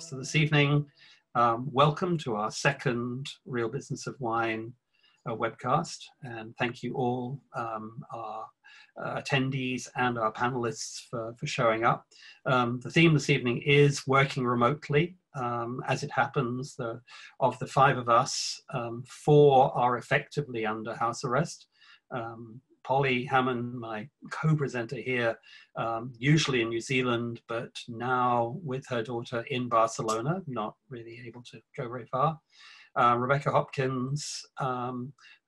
So this evening, welcome to our second Real Business of Wine webcast, and thank you all, our attendees and our panelists for showing up. The theme this evening is working remotely. As it happens, of the five of us, four are effectively under house arrest. Holly Hammond, my co-presenter here, usually in New Zealand, but now with her daughter in Barcelona, not really able to go very far. Rebecca Hopkins,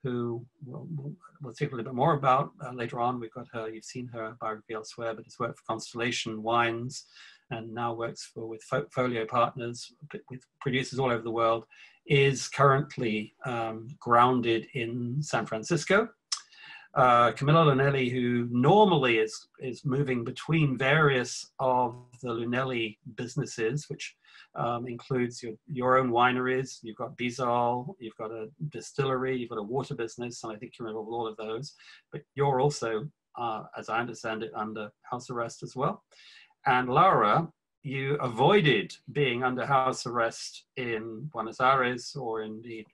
who we'll speak a little bit more about later on. We've got her, you've seen her biography elsewhere, but has worked for Constellation Wines and now works with Folio Partners, with producers all over the world, is currently grounded in San Francisco. Camilla Lunelli, who normally is moving between various of the Lunelli businesses, which includes your own wineries. You've got Bizol, you've got a distillery, you've got a water business, and I think you're involved with all of those. But you're also, as I understand it, under house arrest as well. And Laura, you avoided being under house arrest in Buenos Aires or indeed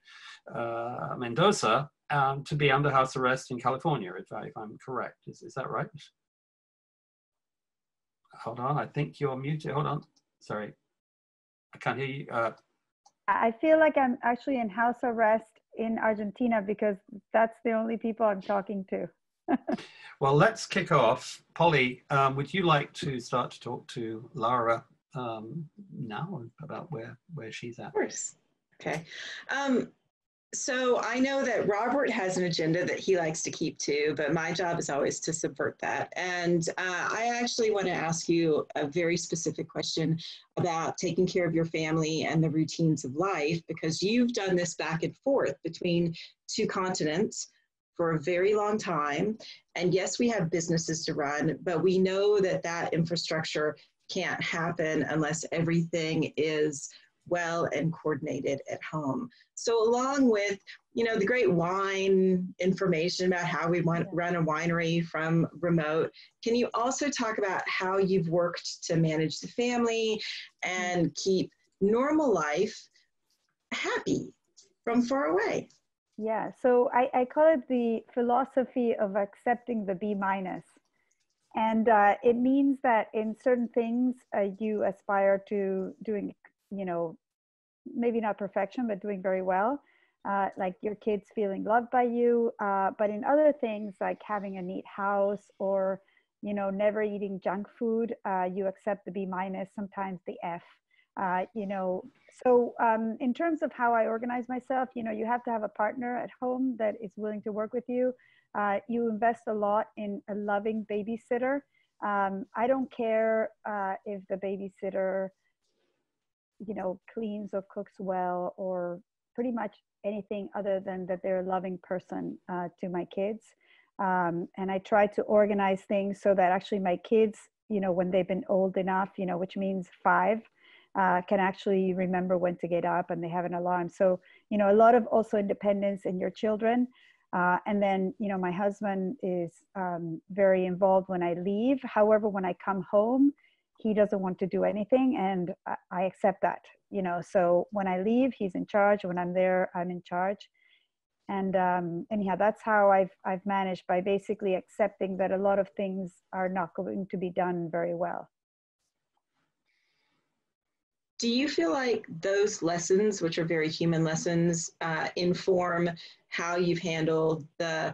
Mendoza, to be under house arrest in California, if I'm correct. Is that right? Hold on, I think you're muted. Hold on, sorry. I can't hear you. I feel like I'm actually in house arrest in Argentina because that's the only people I'm talking to. Well, let's kick off. Polly, would you like to start to talk to Laura now about where she's at? Of course, okay. So I know that Robert has an agenda that he likes to keep to, but my job is always to subvert that. And I actually want to ask you a very specific question about taking care of your family and the routines of life, because you've done this back and forth between two continents for a very long time. And yes, we have businesses to run, but we know that that infrastructure can't happen unless everything is well and coordinated at home. So along with, you know, the great wine information about how we run a winery from remote, can you also talk about how you've worked to manage the family and keep normal life happy from far away? Yeah, so I call it the philosophy of accepting the B-. And it means that in certain things you aspire to doing, you know, maybe not perfection, but doing very well, like your kids feeling loved by you. But in other things, like having a neat house or, you know, never eating junk food, you accept the B-, sometimes the F, you know. So in terms of how I organize myself, you know, you have to have a partner at home that is willing to work with you. You invest a lot in a loving babysitter. I don't care if the babysitter, you know, cleans or cooks well or pretty much anything other than that they're a loving person to my kids. And I try to organize things so that actually my kids, you know, when they've been old enough, you know, which means 5, can actually remember when to get up and they have an alarm. So, you know, a lot of also independence in your children. And then, you know, my husband is very involved when I leave. However, when I come home, he doesn't want to do anything, and I accept that, you know. So when I leave, he's in charge. When I'm there, I'm in charge. And anyhow, that's how I've managed, by basically accepting that a lot of things are not going to be done very well. Do you feel like those lessons, which are very human lessons, inform how you've handled the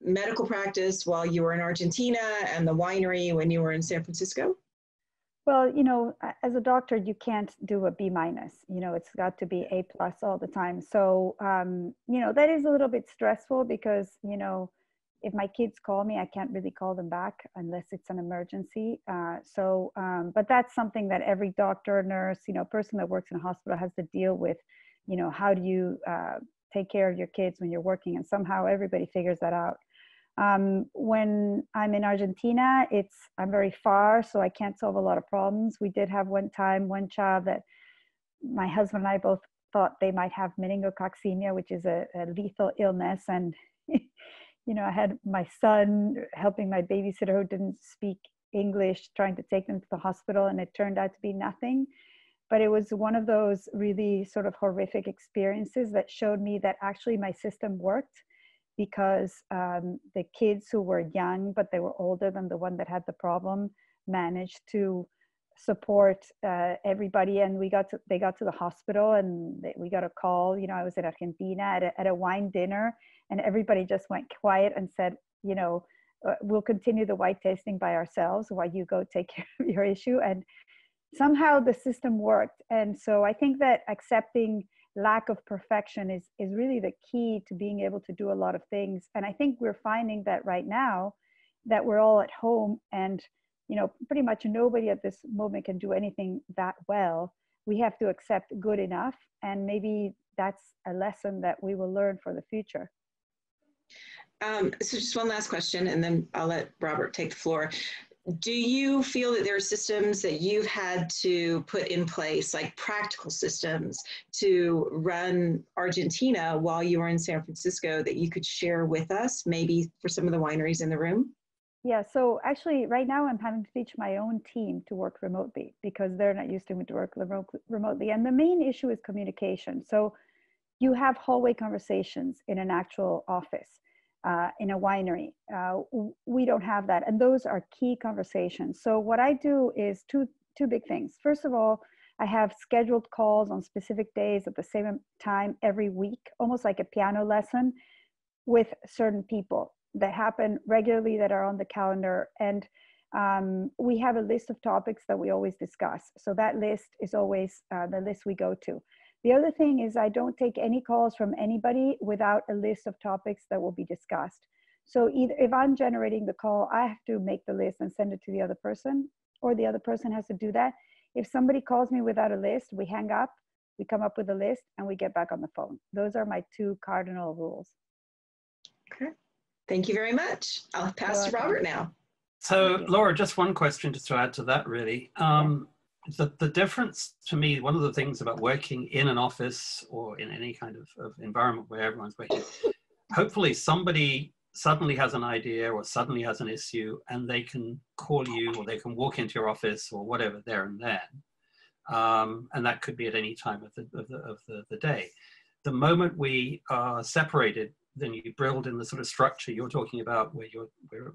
medical practice while you were in Argentina and the winery when you were in San Francisco? Well, you know, as a doctor, you can't do a B-, you know, it's got to be A+ all the time. So, you know, that is a little bit stressful because, you know, if my kids call me, I can't really call them back unless it's an emergency. But that's something that every doctor, nurse, you know, person that works in a hospital has to deal with, you know, how do you take care of your kids when you're working? And somehow everybody figures that out. When I'm in Argentina, I'm very far, so I can't solve a lot of problems. We did have one time, one child that my husband and I both thought they might have meningococcemia, which is a lethal illness. And, you know, I had my son helping my babysitter who didn't speak English, trying to take them to the hospital, and it turned out to be nothing. But it was one of those really sort of horrific experiences that showed me that actually my system worked, because the kids who were young, but they were older than the one that had the problem, managed to support everybody. And they got to the hospital, and we got a call. You know, I was in Argentina at a wine dinner, and everybody just went quiet and said, you know, we'll continue the wine tasting by ourselves while you go take care of your issue. And somehow the system worked. And so I think that accepting lack of perfection is really the key to being able to do a lot of things. And I think we're finding that right now that we're all at home, and, you know, pretty much nobody at this moment can do anything that well. We have to accept good enough. And maybe that's a lesson that we will learn for the future. So just one last question, and then I'll let Robert take the floor. Do you feel that there are systems that you've had to put in place, like practical systems, to run Argentina while you were in San Francisco that you could share with us, maybe for some of the wineries in the room? Yeah, so actually right now I'm having to teach my own team to work remotely, because they're not used to me to work remotely. And the main issue is communication. So you have hallway conversations in an actual office. In a winery. We don't have that. And those are key conversations. So what I do is two big things. First of all, I have scheduled calls on specific days at the same time every week, almost like a piano lesson, with certain people that happen regularly, that are on the calendar. And we have a list of topics that we always discuss. So that list is always the list we go to. The other thing is I don't take any calls from anybody without a list of topics that will be discussed. So either if I'm generating the call, I have to make the list and send it to the other person, or the other person has to do that. If somebody calls me without a list, we hang up, we come up with a list, and we get back on the phone. Those are my two cardinal rules. Okay. Thank you very much. I'll pass to Robert now. So Laura, just one question just to add to that, really. The difference to me, one of the things about working in an office or in any kind of environment where everyone's working, hopefully somebody suddenly has an idea or suddenly has an issue, and they can call you or they can walk into your office or whatever there and then. And that could be at any time of the day. The moment we are separated, then you build in the sort of structure you're talking about, where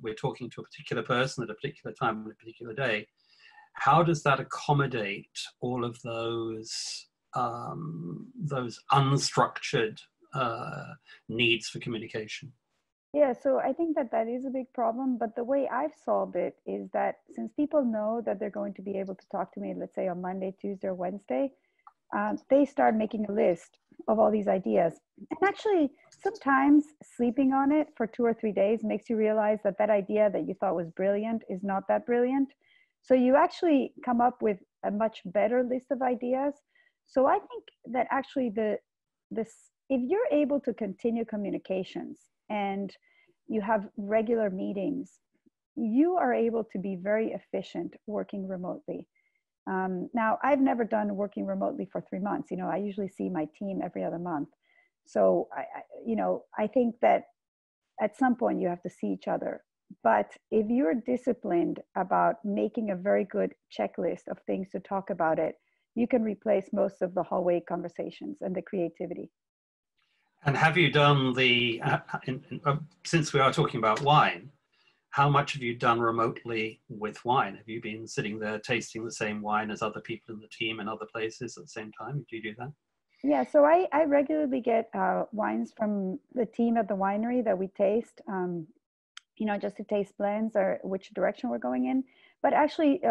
we're talking to a particular person at a particular time on a particular day. How does that accommodate all of those unstructured needs for communication? Yeah, so I think that that is a big problem. But the way I've solved it is that since people know that they're going to be able to talk to me, let's say on Monday, Tuesday, or Wednesday, they start making a list of all these ideas. And actually, sometimes sleeping on it for 2 or 3 days makes you realize that that idea that you thought was brilliant is not that brilliant. So you actually come up with a much better list of ideas. So I think that actually if you're able to continue communications and you have regular meetings, you are able to be very efficient working remotely. Now, I've never done working remotely for 3 months. You know, I usually see my team every other month. So, I think that at some point you have to see each other. But if you're disciplined about making a very good checklist of things to talk about it, you can replace most of the hallway conversations and the creativity. And have you done since we are talking about wine, how much have you done remotely with wine? Have you been sitting there tasting the same wine as other people in the team and other places at the same time? Do you do that? Yeah, so I regularly get wines from the team at the winery that we taste. You know, just to taste blends or which direction we're going in. But actually,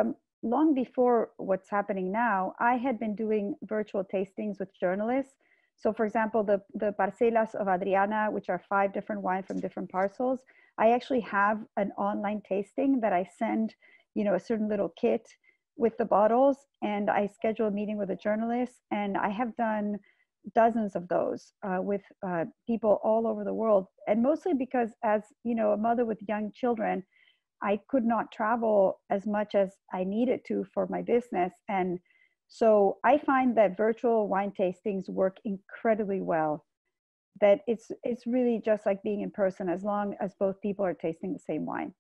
long before what's happening now, I had been doing virtual tastings with journalists. So for example, the Parcelas of Adriana, which are 5 different wines from different parcels, I actually have an online tasting that I send, you know, a certain little kit with the bottles, and I schedule a meeting with a journalist. And I have done dozens of those with people all over the world, and mostly because, as you know, a mother with young children, I could not travel as much as I needed to for my business. And so I find that virtual wine tastings work incredibly well, that it's really just like being in person, as long as both people are tasting the same wine.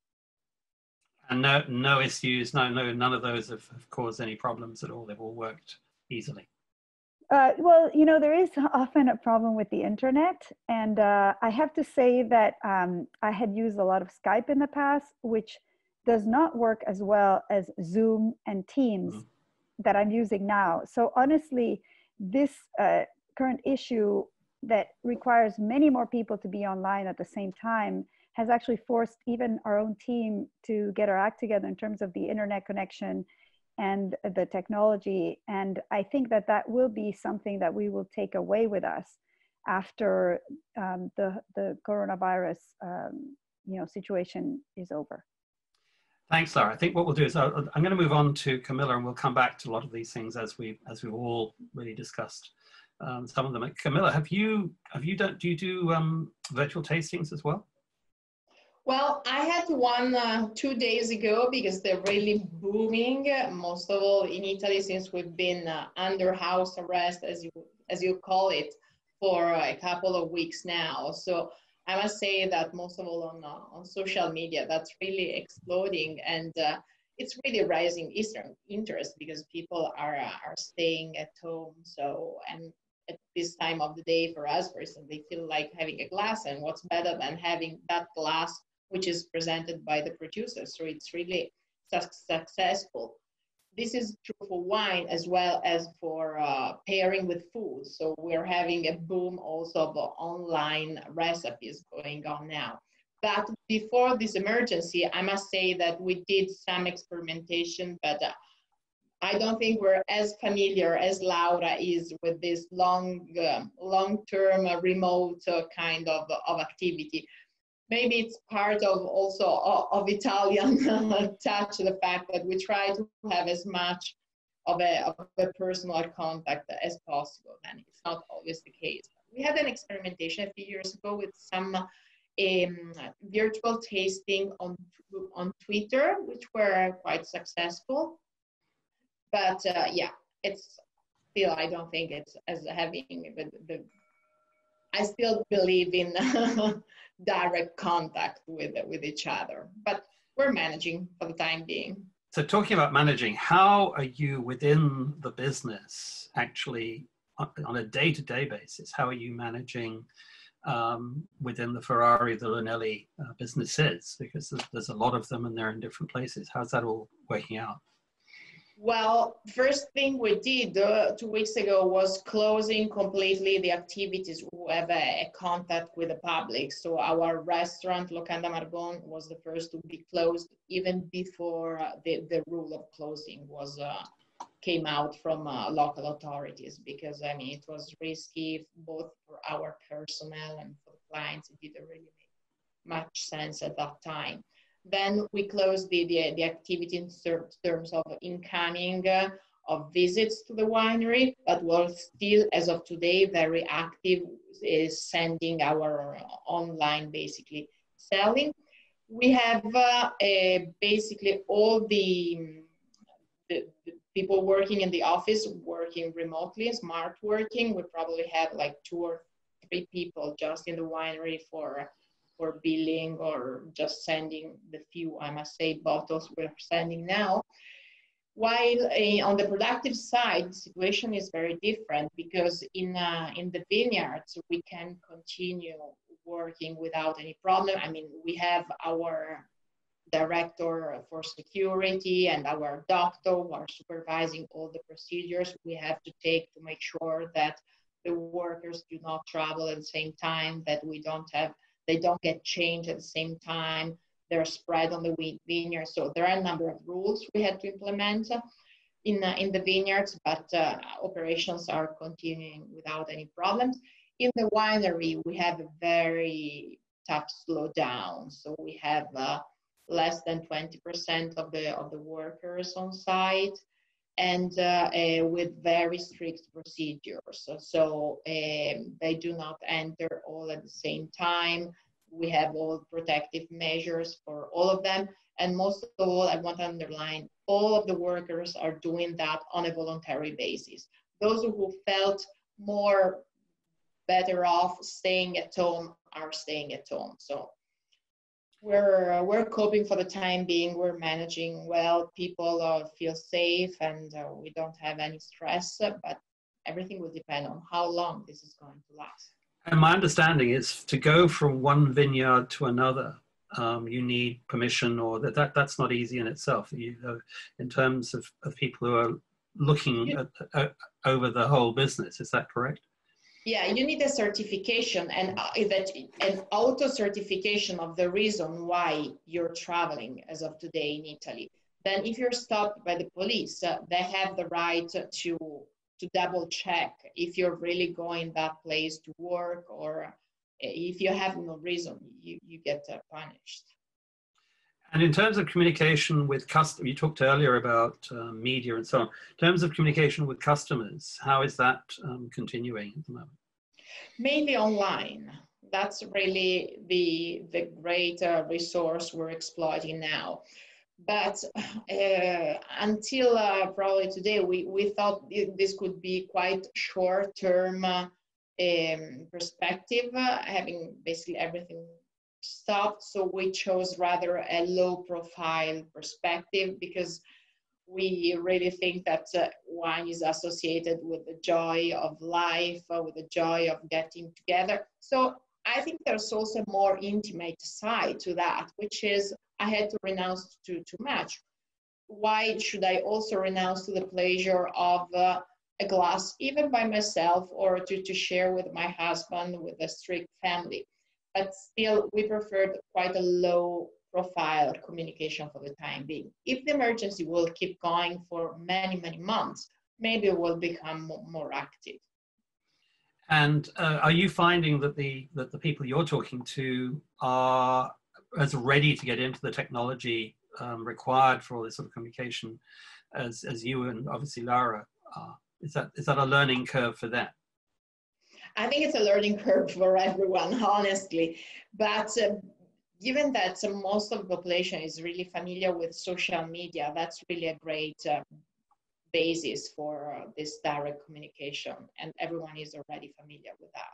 And no issues, none of those have caused any problems at all. They've all worked easily? Well, you know, there is often a problem with the internet. And I have to say that I had used a lot of Skype in the past, which does not work as well as Zoom and Teams that I'm using now. So honestly, this current issue that requires many more people to be online at the same time has actually forced even our own team to get our act together in terms of the internet connection and the technology. And I think that that will be something that we will take away with us after the coronavirus situation is over. Thanks, Laura. I think what we'll do is I'm going to move on to Camilla, and we'll come back to a lot of these things as we've all really discussed some of them. Camilla, do you do virtual tastings as well? Well, I had one 2 days ago because they're really booming, most of all in Italy, since we've been under house arrest, as you call it, for a couple of weeks now. So I must say that most of all on social media, that's really exploding, and it's really rising Eastern interest because people are staying at home. So, and at this time of the day for us, for instance, they feel like having a glass, and what's better than having that glass which is presented by the producer. So it's really successful. This is true for wine as well as for pairing with food. So we're having a boom also of online recipes going on now. But before this emergency, I must say that we did some experimentation, but I don't think we're as familiar as Laura is with this long-term remote kind of activity. Maybe it's part of also of Italian touch, the fact that we try to have as much of a personal contact as possible, and it's not always the case. We had an experimentation a few years ago with some virtual tasting on Twitter, which were quite successful. But yeah, it's still, I don't think it's as having the I still believe in direct contact with each other, but we're managing for the time being. So talking about managing, how are you within the business actually on a day-to-day basis? How are you managing within the Ferrari, the Lunelli businesses? Because there's a lot of them and they're in different places. How's that all working out? Well, first thing we did 2 weeks ago was closing completely the activities who have a contact with the public. So our restaurant, Locanda Margon, was the first to be closed even before the rule of closing was came out from local authorities, because I mean, it was risky both for our personnel and for clients. It didn't really make much sense at that time. Then we closed the activity in terms of incoming of visits to the winery, but we're still, as of today, very active is sending our online, basically, selling. We have basically all the people working in the office working remotely, smart working. We probably have like 2 or 3 people just in the winery for billing or just sending the few, I must say, bottles we're sending now. While on the productive side, the situation is very different, because in the vineyards, we can continue working without any problem. I mean, we have our director for security and our doctor who are supervising all the procedures we have to take to make sure that the workers do not travel at the same time, that we don't have they don't get changed at the same time, they're spread on the vineyard. So there are a number of rules we had to implement in the vineyards, but operations are continuing without any problems. In the winery, we have a very tough slowdown. So we have less than 20% of the workers on site, and with very strict procedures. So they do not enter all at the same time. We have all protective measures for all of them. And most of all, I want to underline, all of the workers are doing that on a voluntary basis. Those who felt more better off staying at home are staying at home. So We're coping for the time being. We're managing well. People feel safe, and we don't have any stress. But everything will depend on how long this is going to last. And my understanding is to go from one vineyard to another, you need permission, or that's not easy in itself. You know, in terms of people who are looking at over the whole business, is that correct? Yeah, you need a certification and an auto certification of the reason why you're traveling as of today in Italy. Then if you're stopped by the police, they have the right to double check if you're really going that place to work, or if you have no reason, you get punished. And in terms of communication with customers, you talked earlier about media and so on. In terms of communication with customers, how is that continuing at the moment? Mainly online. That's really the great resource we're exploiting now. But until probably today, we thought this could be quite short-term perspective, having basically everything stopped, so we chose rather a low-profile perspective, because we really think that wine is associated with the joy of life, with the joy of getting together. So I think there's also a more intimate side to that, which is I had to renounce to too much. Why should I also renounce to the pleasure of a glass, even by myself, or to share with my husband, with a strict family? But still, we preferred quite a low profile communication for the time being. If the emergency will keep going for many, many months, maybe it will become more active. And are you finding that the people you're talking to are as ready to get into the technology required for all this sort of communication as you and obviously Laura are? Is that a learning curve for them? I think it's a learning curve for everyone, honestly. But given that most of the population is really familiar with social media, that's really a great basis for this direct communication. And everyone is already familiar with that.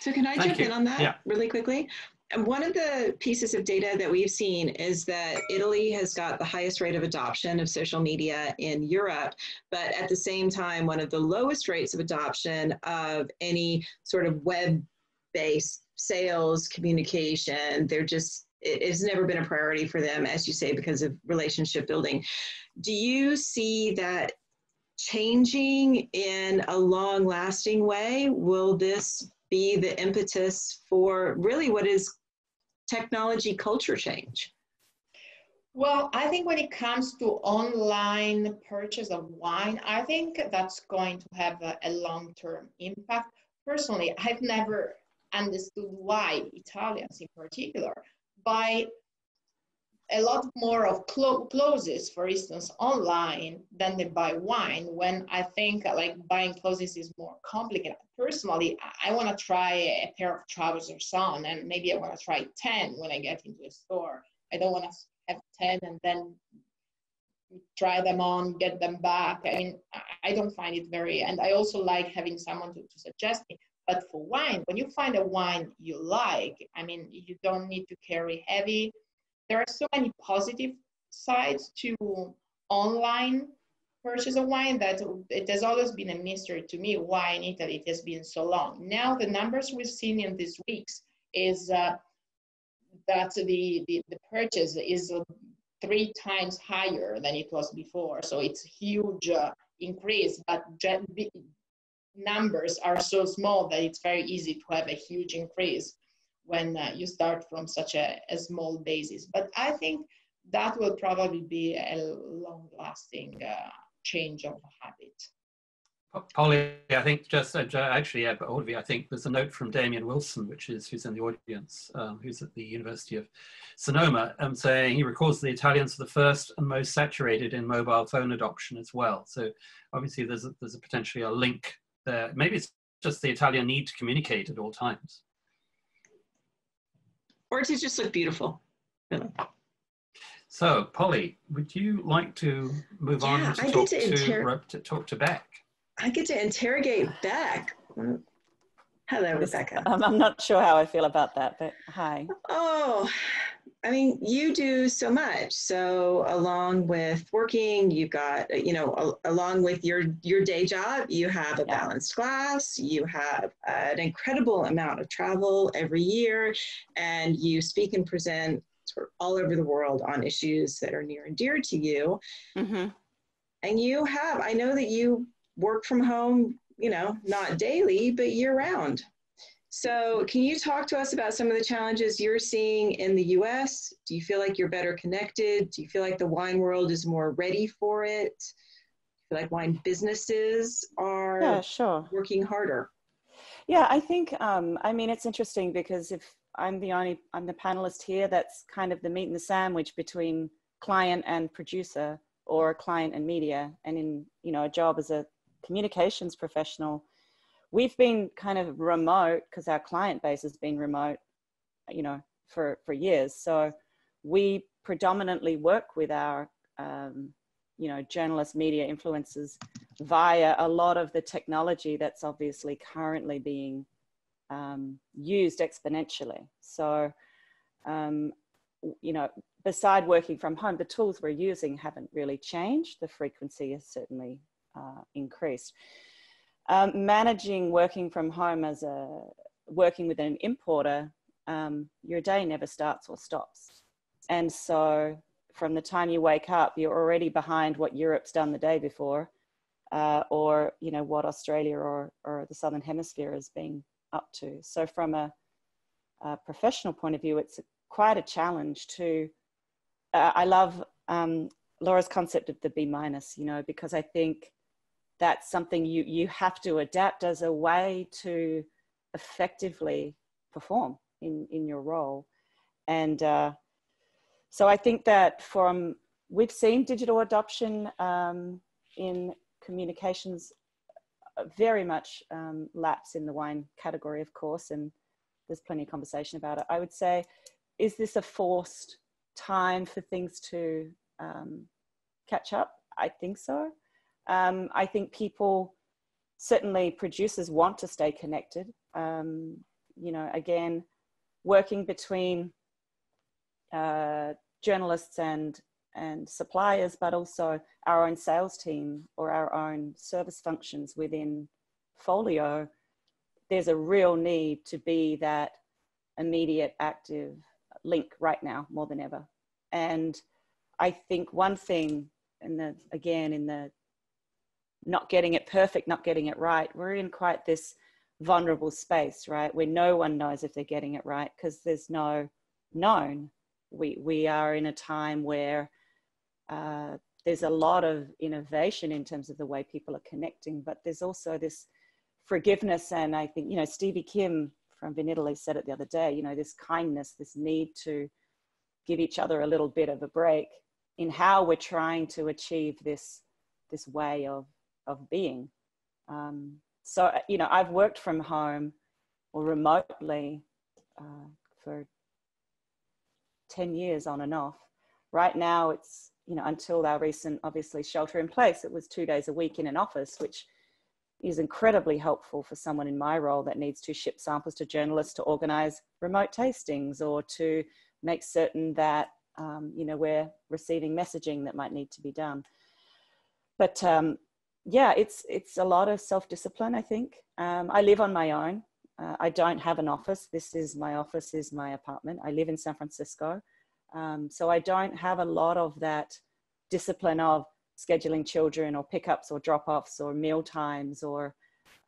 So can I jump in on that really quickly? One of the pieces of data that we've seen is that Italy has got the highest rate of adoption of social media in Europe, but at the same time, one of the lowest rates of adoption of any sort of web-based sales communication. They're just, it's never been a priority for them, as you say, because of relationship building. Do you see that changing in a long-lasting way? Will this be the impetus for really what is technology culture change? Well, I think when it comes to online purchase of wine, I think that's going to have a long-term impact. Personally, I've never understood why Italians in particular buy a lot more of clothes, for instance, online than they buy wine, when I think like buying clothes is more complicated. Personally, I want to try a pair of trousers on, and maybe I want to try 10 when I get into a store. I don't want to have 10 and then try them on, get them back. I mean, I don't find it very, and I also like having someone to suggest me. But for wine, when you find a wine you like, I mean, you don't need to carry heavy. There are so many positive sides to online purchase of wine that it has always been a mystery to me why in Italy it has been so long. Now the numbers we've seen in these weeks is that the purchase is 3 times higher than it was before. So it's a huge increase, but numbers are so small that it's very easy to have a huge increase when you start from such a small basis. But I think that will probably be a long-lasting change of habit. Polly, I think just actually, yeah, but all of you, I think there's a note from Damien Wilson, who's in the audience, who's at the University of Sonoma, saying he recalls the Italians were the first and most saturated in mobile phone adoption as well. So obviously there's potentially a link there. Maybe it's just the Italian need to communicate at all times. Or to just look beautiful. Really. So, Polly, would you like to move on to talk to Beck? I get to interrogate Beck. Hello, Rebecca. I'm not sure how I feel about that, but hi. Oh, I mean, you do so much. So along with working, you've got, you know, along with your day job, you have a balanced class, you have an incredible amount of travel every year, and you speak and present sort of all over the world on issues that are near and dear to you. Mm-hmm. And you have, I know that you work from home, you know, not daily, but year round. So can you talk to us about some of the challenges you're seeing in the US? Do you feel like you're better connected? Do you feel like the wine world is more ready for it? Do you feel like wine businesses are working harder? Yeah, I think, I mean, it's interesting because if I'm the panelist here, that's kind of the meat and the sandwich between client and producer or client and media. And in, you know, a job as a communications professional, we've been kind of remote because our client base has been remote, you know, for years. So we predominantly work with our, you know, journalists, media influencers via a lot of the technology that's obviously currently being used exponentially. So, you know, beside working from home, the tools we're using haven't really changed. The frequency has certainly increased. Managing working from home as working with an importer, your day never starts or stops. And so from the time you wake up, you're already behind what Europe's done the day before, or, you know, what Australia or the Southern Hemisphere has been up to. So from a professional point of view, it's quite a challenge to, I love Laura's concept of the B minus, you know, because I think that's something you have to adapt as a way to effectively perform in your role. And so I think that we've seen digital adoption in communications very much lapse in the wine category, of course, and there's plenty of conversation about it. I would say, is this a forced time for things to catch up? I think so. I think people, certainly producers, want to stay connected. You know, again, working between journalists and suppliers, but also our own sales team or our own service functions within Folio, there's a real need to be that immediate active link right now more than ever. And I think one thing, in the not getting it perfect, not getting it right, we're in quite this vulnerable space, right? Where no one knows if they're getting it right because there's no known. We are in a time where there's a lot of innovation in terms of the way people are connecting, but there's also this forgiveness. And I think, you know, Stevie Kim from Veneto said it the other day, you know, this kindness, this need to give each other a little bit of a break in how we're trying to achieve this way of being. So, you know, I've worked from home or remotely for 10 years on and off. Right now it's, you know, until our recent, obviously, shelter in place, it was 2 days a week in an office, which is incredibly helpful for someone in my role that needs to ship samples to journalists, to organize remote tastings, or to make certain that, you know, we're receiving messaging that might need to be done. But, yeah, it's a lot of self-discipline, I think. I live on my own. I don't have an office. This is my apartment. I live in San Francisco. So I don't have a lot of that discipline of scheduling children or pickups or drop-offs or meal times or,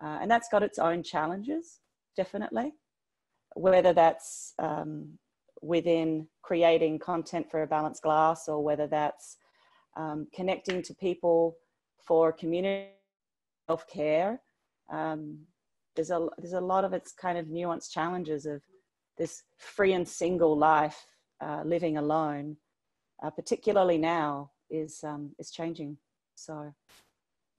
and that's got its own challenges, definitely. Whether that's within creating content for a balanced glass, or whether that's connecting to people for community self-care. There's a lot of its kind of nuanced challenges of this free and single life, living alone, particularly now is changing. So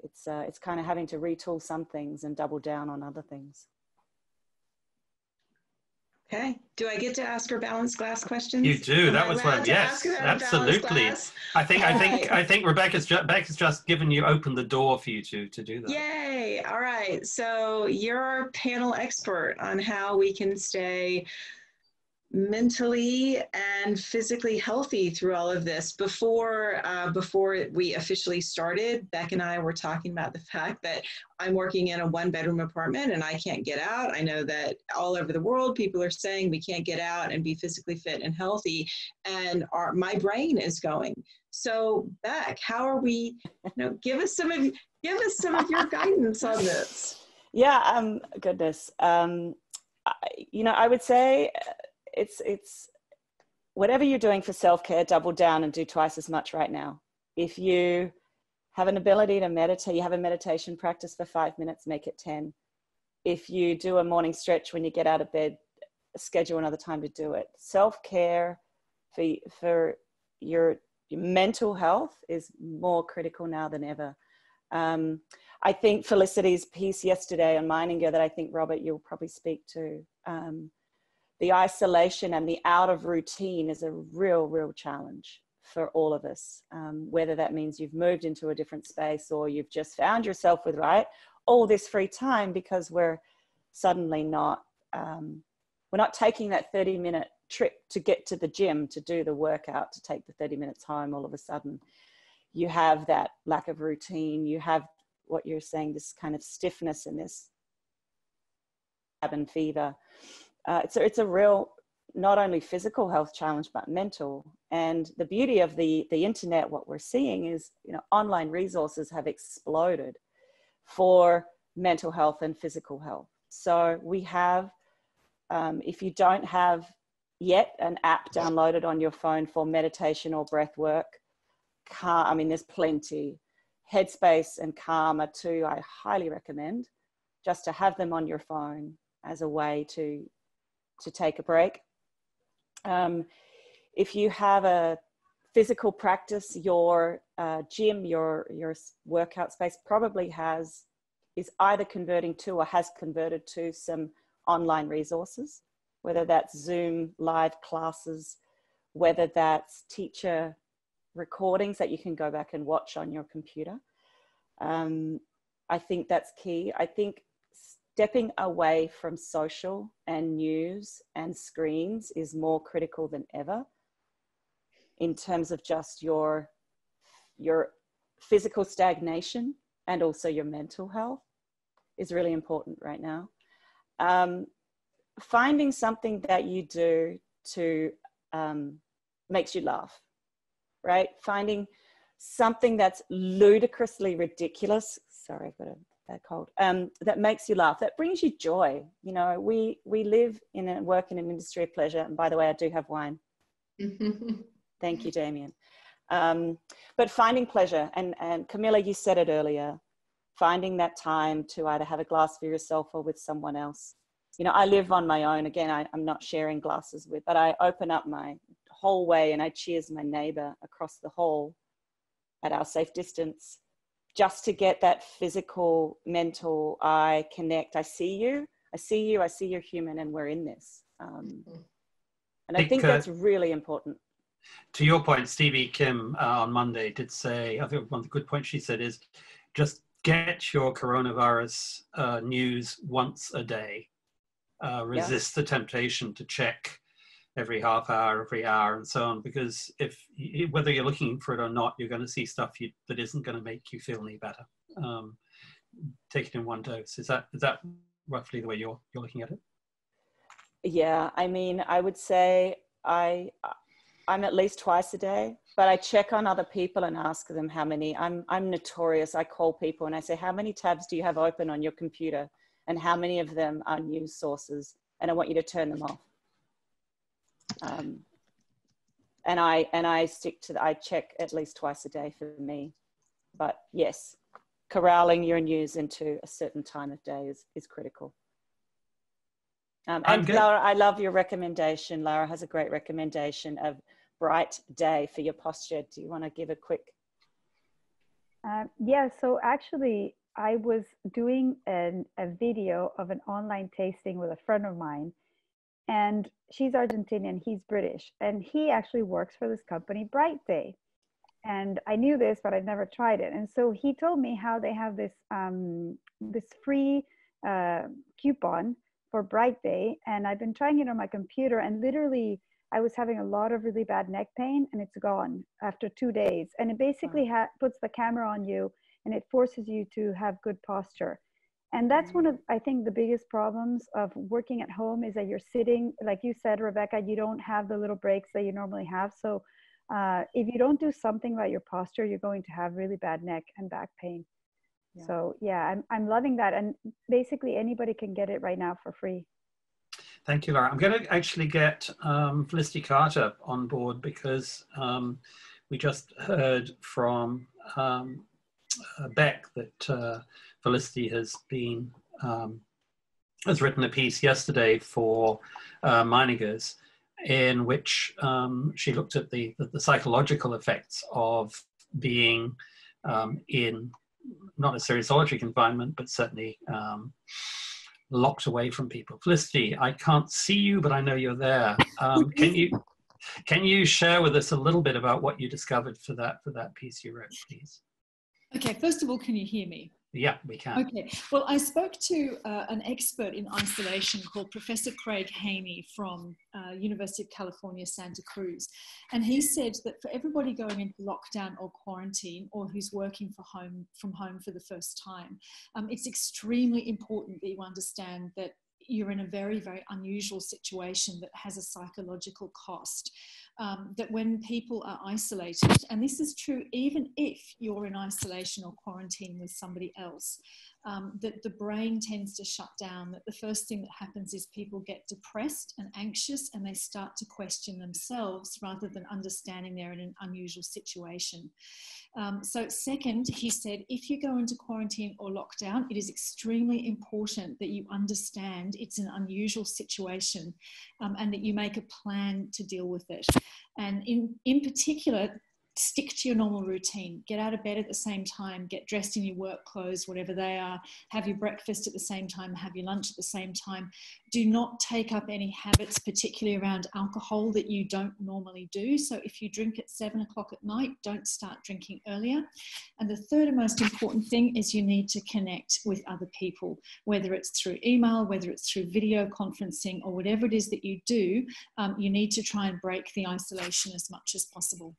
it's kind of having to retool some things and double down on other things. Okay. Do I get to ask her balanced glass questions? You do. Am that was one. Yes, absolutely. I think Rebecca's just given you open the door for you to do that. Yay! All right. So you're our panel expert on how we can stay mentally and physically healthy through all of this. Before we officially started, Beck and I were talking about the fact that I'm working in a one-bedroom apartment and I can't get out. I know that all over the world people are saying we can't get out and be physically fit and healthy, and my brain is going. So Beck, how are we? You know, give us some of your guidance on this. Yeah. Goodness. You know, I would say. It's whatever you're doing for self-care, double down and do twice as much right now. If you have an ability to meditate, you have a meditation practice for 5 minutes, make it 10. If you do a morning stretch when you get out of bed, schedule another time to do it. Self-care for your mental health is more critical now than ever. I think Felicity's piece yesterday on Meininger that I think, Robert, you'll probably speak to, the isolation and the out of routine is a real challenge for all of us. Whether that means you've moved into a different space or you've just found yourself with all this free time because we're suddenly not, we're not taking that 30-minute trip to get to the gym, to do the workout, to take the 30 minutes home. All of a sudden you have that lack of routine. You have what you're saying, this kind of stiffness and this cabin fever. It's a real, not only physical health challenge, but mental. And the beauty of the internet, what we're seeing is, you know, online resources have exploded for mental health and physical health. So we have, if you don't have yet an app downloaded on your phone for meditation or breath work, Calm, I mean, there's plenty. Headspace and Calm are two I highly recommend, just to have them on your phone as a way to take a break. If you have a physical practice, your gym, your workout space probably is either converting to or has converted to some online resources, whether that's Zoom live classes, whether that's teacher recordings that you can go back and watch on your computer. I think that's key. I think stepping away from social and news and screens is more critical than ever in terms of just your physical stagnation, and also your mental health is really important right now. Finding something that you do to makes you laugh, right? Finding something that's ludicrously ridiculous. Sorry, I've got a that cold, that makes you laugh, that brings you joy. You know, we live in and work in an industry of pleasure. And by the way, I do have wine. Thank you, Damien. But finding pleasure, and Camilla, you said it earlier, finding that time to either have a glass for yourself or with someone else. You know, I live on my own. Again, I'm not sharing glasses with, but I open up my hallway and I cheers my neighbor across the hall at our safe distance, just to get that physical, mental, I connect, I see you're human, and we're in this. And I think that's really important. To your point, Stevie Kim on Monday did say, I think one of the good points she said is, just get your coronavirus news once a day. Resist the temptation to check every half hour, every hour, and so on, because whether you're looking for it or not, you're going to see stuff that isn't going to make you feel any better. Take it in one dose. Is that roughly the way you're looking at it? Yeah, I mean, I would say I'm at least twice a day, but I check on other people and ask them how many. I'm notorious. I call people and I say, how many tabs do you have open on your computer, and how many of them are news sources, and I want you to turn them off. And I stick to I check at least twice a day for me, but yes, corralling your news into a certain time of day is critical. And Laura, I love your recommendation. Laura has a great recommendation of Bright Day for your posture. Do you want to give a quick? Yeah. So actually I was doing a video of an online tasting with a friend of mine, and she's Argentinian, he's British, and he actually works for this company, Bright Day. And I knew this, but I've never tried it. And so he told me how they have this this free coupon for Bright Day, and I've been trying it on my computer, and literally I was having a lot of really bad neck pain, and it's gone after 2 days. And it basically puts the camera on you, and it forces you to have good posture. And that's one of, I think, the biggest problems of working at home is that you're sitting, like you said, Rebecca, you don't have the little breaks that you normally have. So if you don't do something about your posture, you're going to have really bad neck and back pain. Yeah. So yeah, I'm loving that. And basically anybody can get it right now for free. Thank you, Laura. I'm going to actually get Felicity Carter on board because we just heard from Beck that Felicity has been has written a piece yesterday for Meininger's, in which she looked at the psychological effects of being in not necessarily a solitary confinement, but certainly locked away from people. Felicity, I can't see you, but I know you're there. Can you share with us a little bit about what you discovered for that piece you wrote, please? Okay, first of all, can you hear me? Yeah, we can. Okay, well, I spoke to an expert in isolation called Professor Craig Haney from University of California, Santa Cruz. And he said that for everybody going into lockdown or quarantine, or who's working from home for the first time, it's extremely important that you understand that you're in a very, very unusual situation that has a psychological cost. That when people are isolated, and this is true even if you're in isolation or quarantine with somebody else, that the brain tends to shut down, that the first thing that happens is people get depressed and anxious, and they start to question themselves rather than understanding they're in an unusual situation. So second, he said, if you go into quarantine or lockdown, it is extremely important that you understand it's an unusual situation and that you make a plan to deal with it. And in particular, stick to your normal routine. Get out of bed at the same time, get dressed in your work clothes, whatever they are, have your breakfast at the same time, have your lunch at the same time. Do not take up any habits, particularly around alcohol, that you don't normally do. So if you drink at 7 o'clock at night, don't start drinking earlier. And the third and most important thing is you need to connect with other people, whether it's through email, whether it's through video conferencing, or whatever it is that you do, you need to try and break the isolation as much as possible.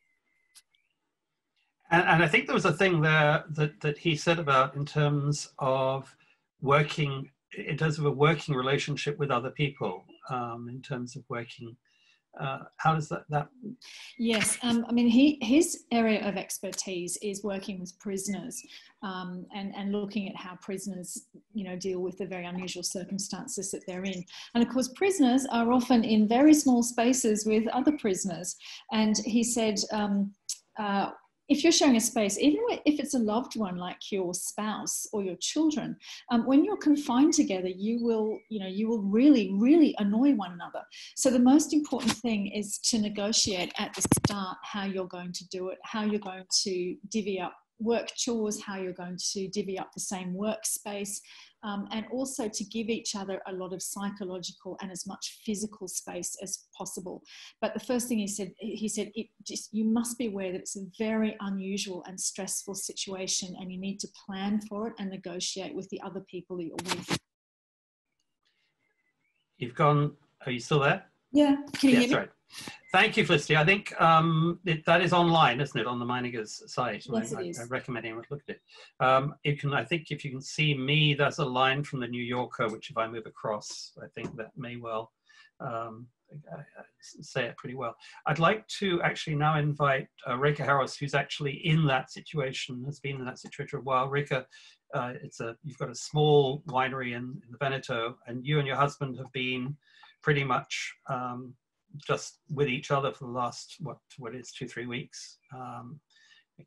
And I think there was a thing there that he said about in terms of a working relationship with other people, in terms of working. How does that? Yes, I mean, his area of expertise is working with prisoners and looking at how prisoners, deal with the very unusual circumstances that they're in. And of course, prisoners are often in very small spaces with other prisoners. And he said, if you're sharing a space, even if it's a loved one like your spouse or your children, when you're confined together, you will really, really annoy one another. So the most important thing is to negotiate at the start how you're going to do it, how you're going to divvy up work chores, how you're going to divvy up the same workspace, and also to give each other a lot of psychological and as much physical space as possible. But the first thing he said, you must be aware that it's a very unusual and stressful situation, and you need to plan for it and negotiate with the other people that you're with. You've gone, are you still there? Yeah, can you hear me? Sorry. Thank you, Felicity. I think that is online, isn't it, on the Meininger's site? Yes, it is. I recommend anyone look at it. I think if you can see me, there's a line from the New Yorker, which if I move across, I think that may well say it pretty well. I'd like to actually now invite Rika Harris, who's actually in that situation, has been in that situation for a while. Rika, you've got a small winery in the Veneto, and you and your husband have been pretty much just with each other for the last, what is 2-3 weeks.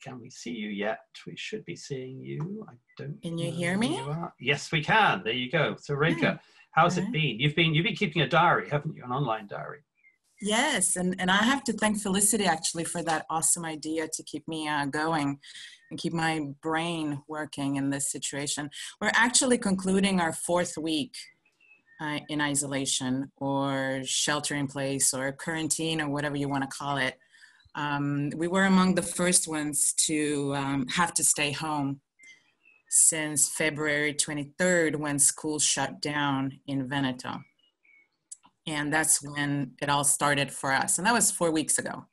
Can we see you yet? We should be seeing you. I don't. Can you hear me? You yes, we can. There you go. So Rika, how's it been? You've been keeping a diary, haven't you? An online diary. Yes, and I have to thank Felicity actually for that awesome idea to keep me going and keep my brain working in this situation. We're actually concluding our 4th week in isolation or shelter in place or quarantine or whatever you want to call it, we were among the first ones to have to stay home since February 23rd when school shut down in Veneto. And that's when it all started for us. And that was 4 weeks ago.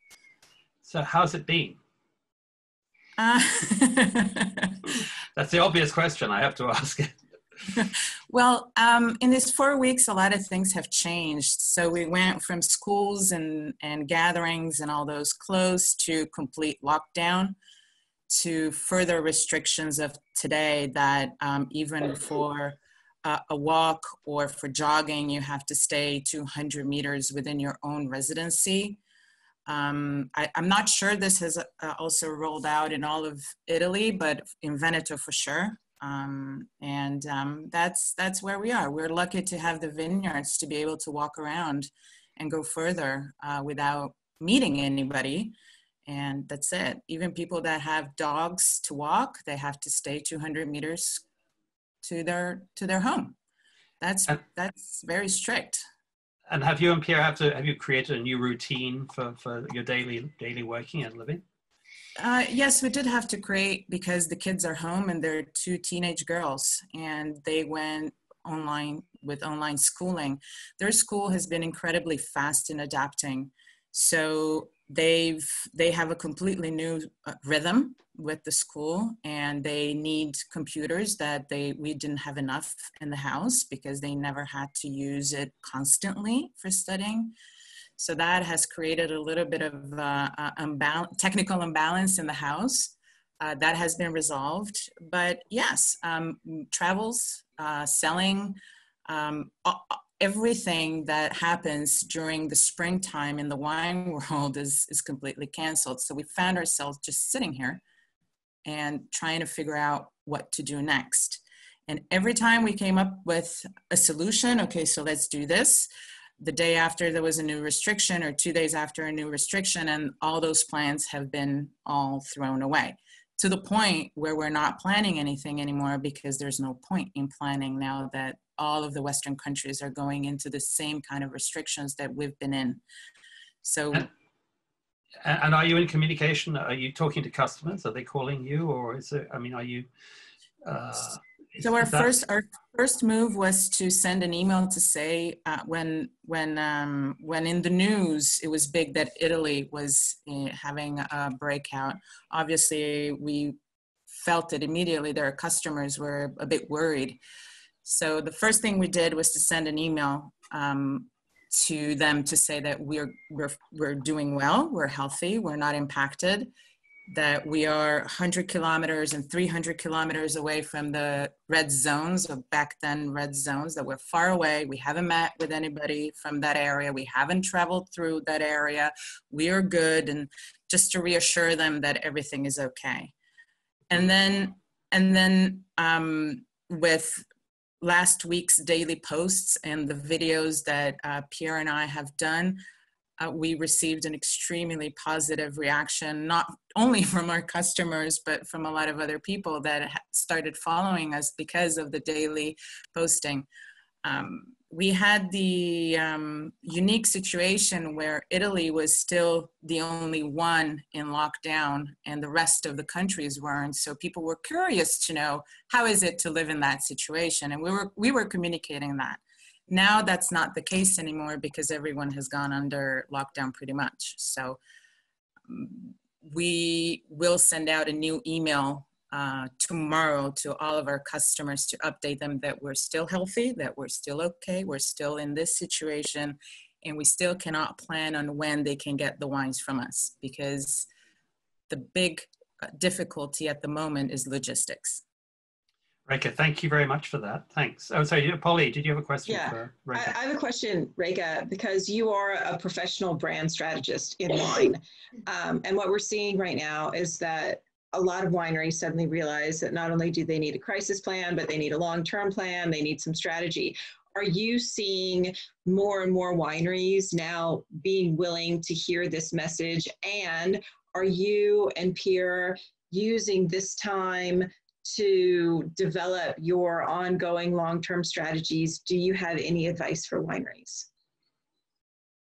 So how's it been? That's the obvious question I have to ask. Well, in these 4 weeks, a lot of things have changed. So we went from schools and gatherings and all those closed to complete lockdown to further restrictions of today that even for a walk or for jogging, you have to stay 200 meters within your own residency. I'm not sure this has also rolled out in all of Italy, but in Veneto for sure. That's where we are. We're lucky to have the vineyards to be able to walk around and go further without meeting anybody. And that's it. Even people that have dogs to walk, they have to stay 200 meters to their home. That's very strict. And have you and Pierre have you created a new routine for your daily working and living? Yes, we did have to create because the kids are home and they're two teenage girls and they went online with online schooling. Their school has been incredibly fast in adapting. So they have a completely new rhythm with the school and they need computers that we didn't have enough in the house because they never had to use it constantly for studying. So that has created a little bit of technical imbalance in the house. That has been resolved. But yes, travels, selling, everything that happens during the springtime in the wine world is completely canceled. So we found ourselves just sitting here and trying to figure out what to do next. And every time we came up with a solution, okay, so let's do this. The day after there was a new restriction or 2 days after a new restriction, and all those plans have been all thrown away to the point where we're not planning anything anymore because there's no point in planning now that all of the Western countries are going into the same kind of restrictions that we've been in. So. And are you in communication? Are you talking to customers? Are they calling you or is it, I mean, are you? So our first move was to send an email to say when in the news it was big that Italy was having a breakout. Obviously, we felt it immediately. Their customers were a bit worried. So the first thing we did was to send an email to them to say that we're doing well, we're healthy, we're not impacted, that we are 100 kilometers and 300 kilometers away from the red zones, or back then red zones, that we're far away. We haven't met with anybody from that area. We haven't traveled through that area. We are good. And just to reassure them that everything is okay. And then with last week's daily posts and the videos that Pierre and I have done, we received an extremely positive reaction, not only from our customers, but from a lot of other people that started following us because of the daily posting. We had the unique situation where Italy was still the only one in lockdown and the rest of the countries weren't. So people were curious to know, how is it to live in that situation? And we were communicating that. Now that's not the case anymore because everyone has gone under lockdown pretty much. So we will send out a new email tomorrow to all of our customers to update them that we're still healthy, that we're still okay, we're still in this situation, and we still cannot plan on when they can get the wines from us because the big difficulty at the moment is logistics. Rika, thank you very much for that. Thanks. Oh, sorry, Polly, did you have a question for Rika? I have a question, Rika, because you are a professional brand strategist in wine. And what we're seeing right now is that a lot of wineries suddenly realize that not only do they need a crisis plan, but they need a long-term plan, they need some strategy. Are you seeing more and more wineries now being willing to hear this message? And are you and Pierre using this time to develop your ongoing long-term strategies, do you have any advice for wineries?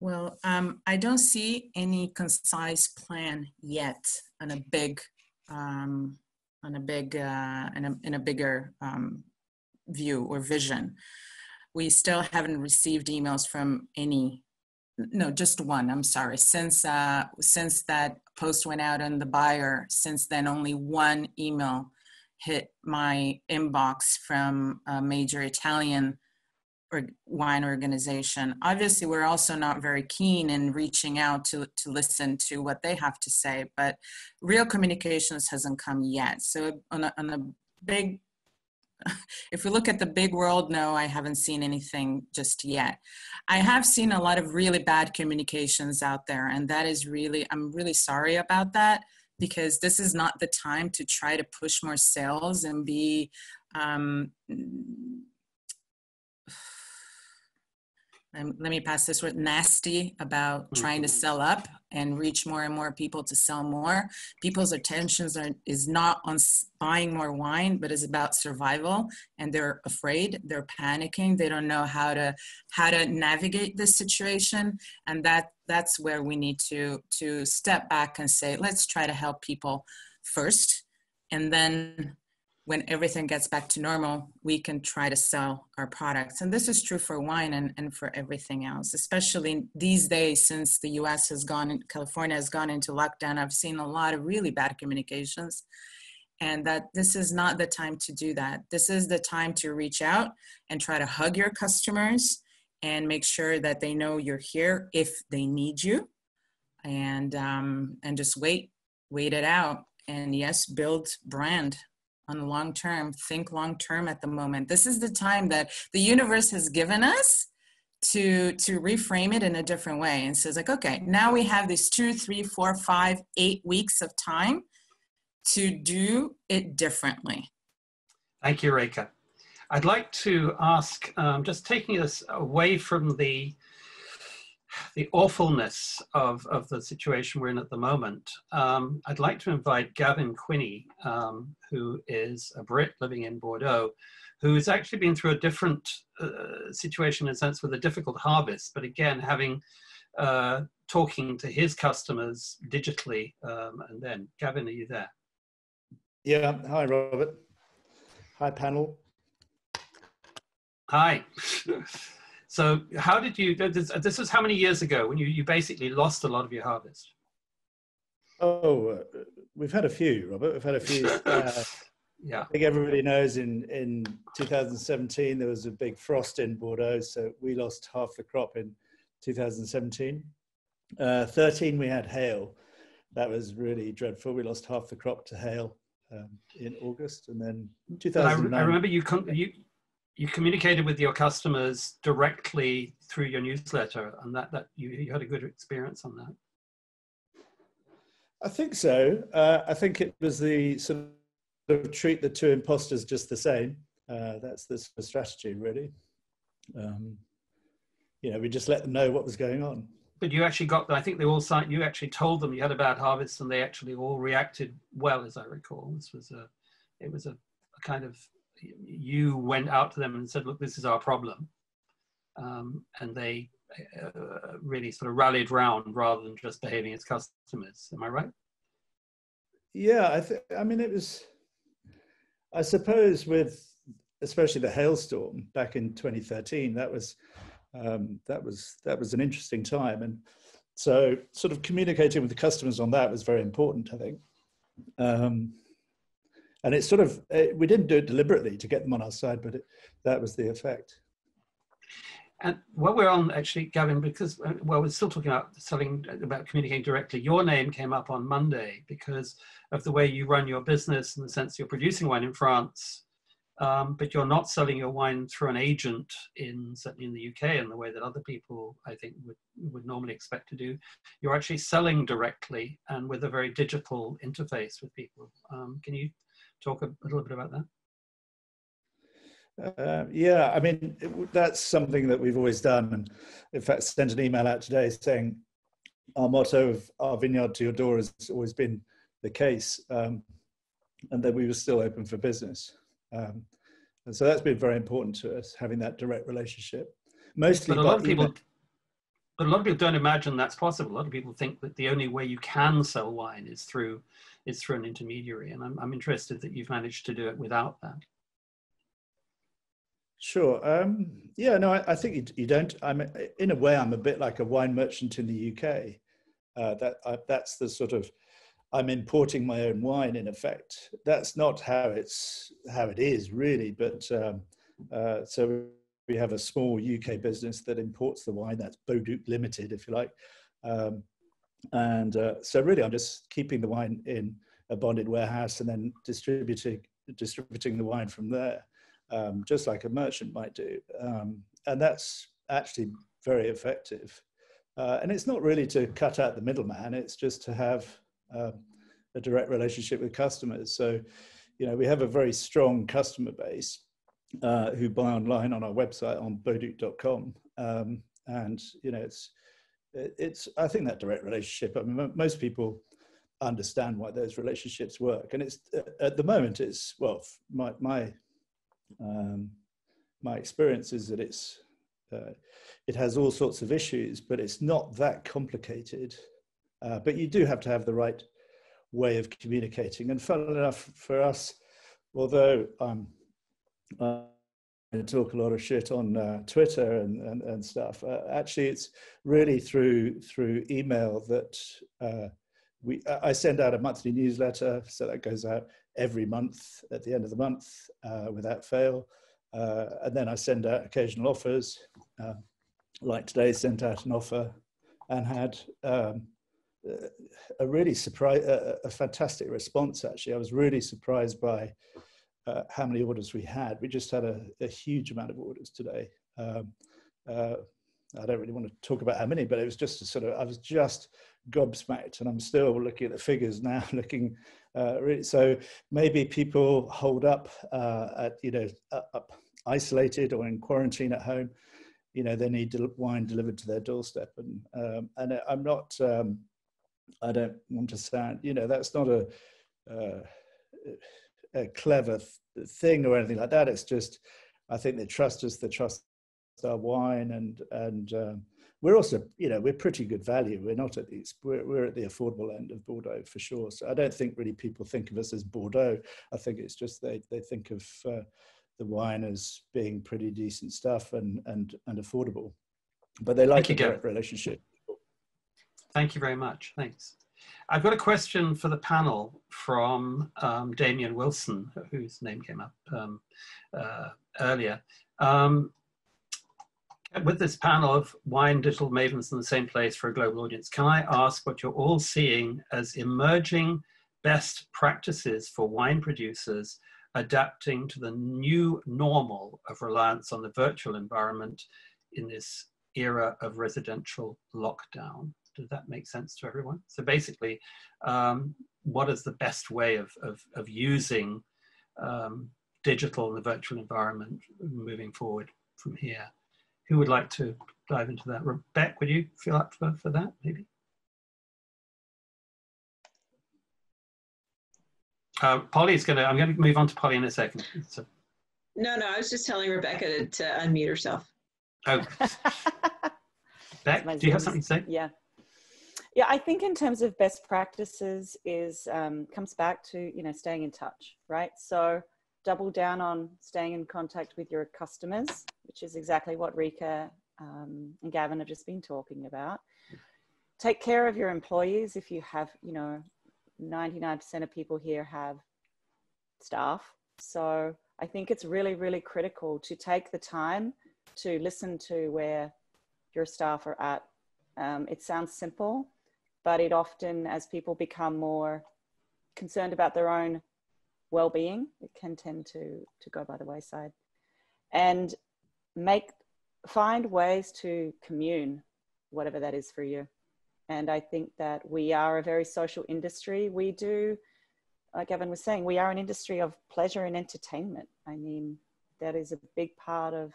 Well, I don't see any concise plan yet on a big, in a bigger view or vision. We still haven't received emails from any. No, just one, I'm sorry. Since that post went out on the buyer, since then only one email hit my inbox from a major Italian wine organization. Obviously, we're also not very keen in reaching out to listen to what they have to say, but real communications hasn't come yet. So on a big, if we look at the big world, no, I haven't seen anything just yet. I have seen a lot of really bad communications out there, and that is really, I'm really sorry about that, because this is not the time to try to push more sales and be, let me pass this word, nasty about trying to sell up and reach more and more people to sell more. People's attentions is not on buying more wine, but is about survival, and they're afraid, they're panicking, they don't know how to navigate this situation, and that's where we need to step back and say, let's try to help people first, and then when everything gets back to normal, we can try to sell our products. And this is true for wine and for everything else, especially these days since the US has gone, California has gone into lockdown. I've seen a lot of really bad communications, and that this is not the time to do that. This is the time to reach out and try to hug your customers and make sure that they know you're here if they need you, and just wait it out. And yes, build brand. On the long term, think long term at the moment. This is the time that the universe has given us to reframe it in a different way. And so it's like, okay, now we have these 2, 3, 4, 5, 8 weeks of time to do it differently. Thank you, Rika. I'd like to ask, just taking us away from the awfulness of the situation we're in at the moment, I'd like to invite Gavin Quinney, who is a Brit living in Bordeaux, who has actually been through a different situation in a sense with a difficult harvest, but again, having talking to his customers digitally, and then. Gavin, are you there? Yeah, hi Robert. Hi panel. Hi. So how did you, this was how many years ago when you basically lost a lot of your harvest? Oh, we've had a few, Robert. We've had a few. Yeah. I think everybody knows in 2017, there was a big frost in Bordeaux. So we lost half the crop in 2017. 13, we had hail. That was really dreadful. We lost half the crop to hail in August. And then 2009. I remember you communicated with your customers directly through your newsletter, and that you had a good experience on that. I think so. I think it was the sort of treat the two imposters just the same. That's the sort of strategy, really. You know, we just let them know what was going on. But you actually got, I think they all signed, you actually told them you had a bad harvest, and they actually all reacted well, as I recall. This was a kind of, you went out to them and said, look, this is our problem. And they really sort of rallied round rather than just behaving as customers. Am I right? Yeah, I mean, it was, I suppose with, especially the hailstorm back in 2013, that was an interesting time. And so sort of communicating with the customers on that was very important, I think. And it's sort of, we didn't do it deliberately to get them on our side, but that was the effect. And while we're on, actually, Gavin, because, well, we're still talking about selling, about communicating directly, your name came up on Monday because of the way you run your business in the sense you're producing wine in France, but you're not selling your wine through an agent certainly in the UK in the way that other people, I think, would normally expect to do. You're actually selling directly and with a very digital interface with people. Can you talk a little bit about that? Yeah, I mean, that's something that we've always done. And in fact, sent an email out today saying our motto of our vineyard to your door has always been the case. and that we were still open for business. And so that's been very important to us, having that direct relationship. Mostly, but a lot of people don't imagine that's possible. A lot of people think that the only way you can sell wine is through an intermediary, and I'm interested that you've managed to do it without that. Sure. Yeah, no, I think you don't. In a way, I'm a bit like a wine merchant in the UK. That's the sort of, I'm importing my own wine in effect. That's not how it is really, but so we have a small UK business that imports the wine. That's Bordeaux Limited, if you like. So really, I'm just keeping the wine in a bonded warehouse and then distributing the wine from there. Just like a merchant might do. And that's actually very effective. And it's not really to cut out the middleman, it's just to have a direct relationship with customers. So, you know, we have a very strong customer base who buy online on our website on bordeaux.com. And, you know, it's, I think that direct relationship, I mean, most people understand why those relationships work. And it's, at the moment, it's, well, my experience is that it's it has all sorts of issues, but it's not that complicated. But you do have to have the right way of communicating. And funnily enough for us, although I talk a lot of shit on Twitter and stuff, actually it's really through email that I send out a monthly newsletter, so that goes out every month at the end of the month without fail. And then I send out occasional offers, like today sent out an offer and had a fantastic response actually. I was really surprised by how many orders we had. We just had a huge amount of orders today. I don't really want to talk about how many, but it was just I was just gobsmacked, and I'm still looking at the figures now, really, so maybe people hold up isolated or in quarantine at home, you know, they need wine delivered to their doorstep. And I'm not, I don't want to sound, you know, that's not a clever thing or anything like that. It's just, I think they trust us, they trust our wine, and we're also, you know, we're pretty good value. We're not at these, we're at the affordable end of Bordeaux for sure. So I don't think really people think of us as Bordeaux. I think it's just they think of the wine as being pretty decent stuff and affordable, but they like a direct relationship. Thank you very much. Thanks. I've got a question for the panel from Damien Wilson, whose name came up earlier. With this panel of wine digital mavens in the same place for a global audience, can I ask what you're all seeing as emerging best practices for wine producers adapting to the new normal of reliance on the virtual environment in this era of residential lockdown? Does that make sense to everyone? So basically, what is the best way of using digital and the virtual environment moving forward from here? Who would like to dive into that? Rebecca, would you feel up for that, maybe? Polly's gonna, I'm gonna move on to Polly in a second. So. No, I was just telling Rebecca to unmute herself. Oh. Beck, do you have something to say? Yeah, I think in terms of best practices is, comes back to, you know, staying in touch, right? So double down on staying in contact with your customers, which is exactly what Rika and Gavin have just been talking about. Take care of your employees. If you have, you know, 99% of people here have staff. So I think it's really, really critical to take the time to listen to where your staff are at. It sounds simple, but it often, as people become more concerned about their own well-being, it can tend to go by the wayside, and find ways to commune, whatever that is for you. And I think that we are a very social industry. We do, like Gavin was saying, we are an industry of pleasure and entertainment. I mean, that is a big part of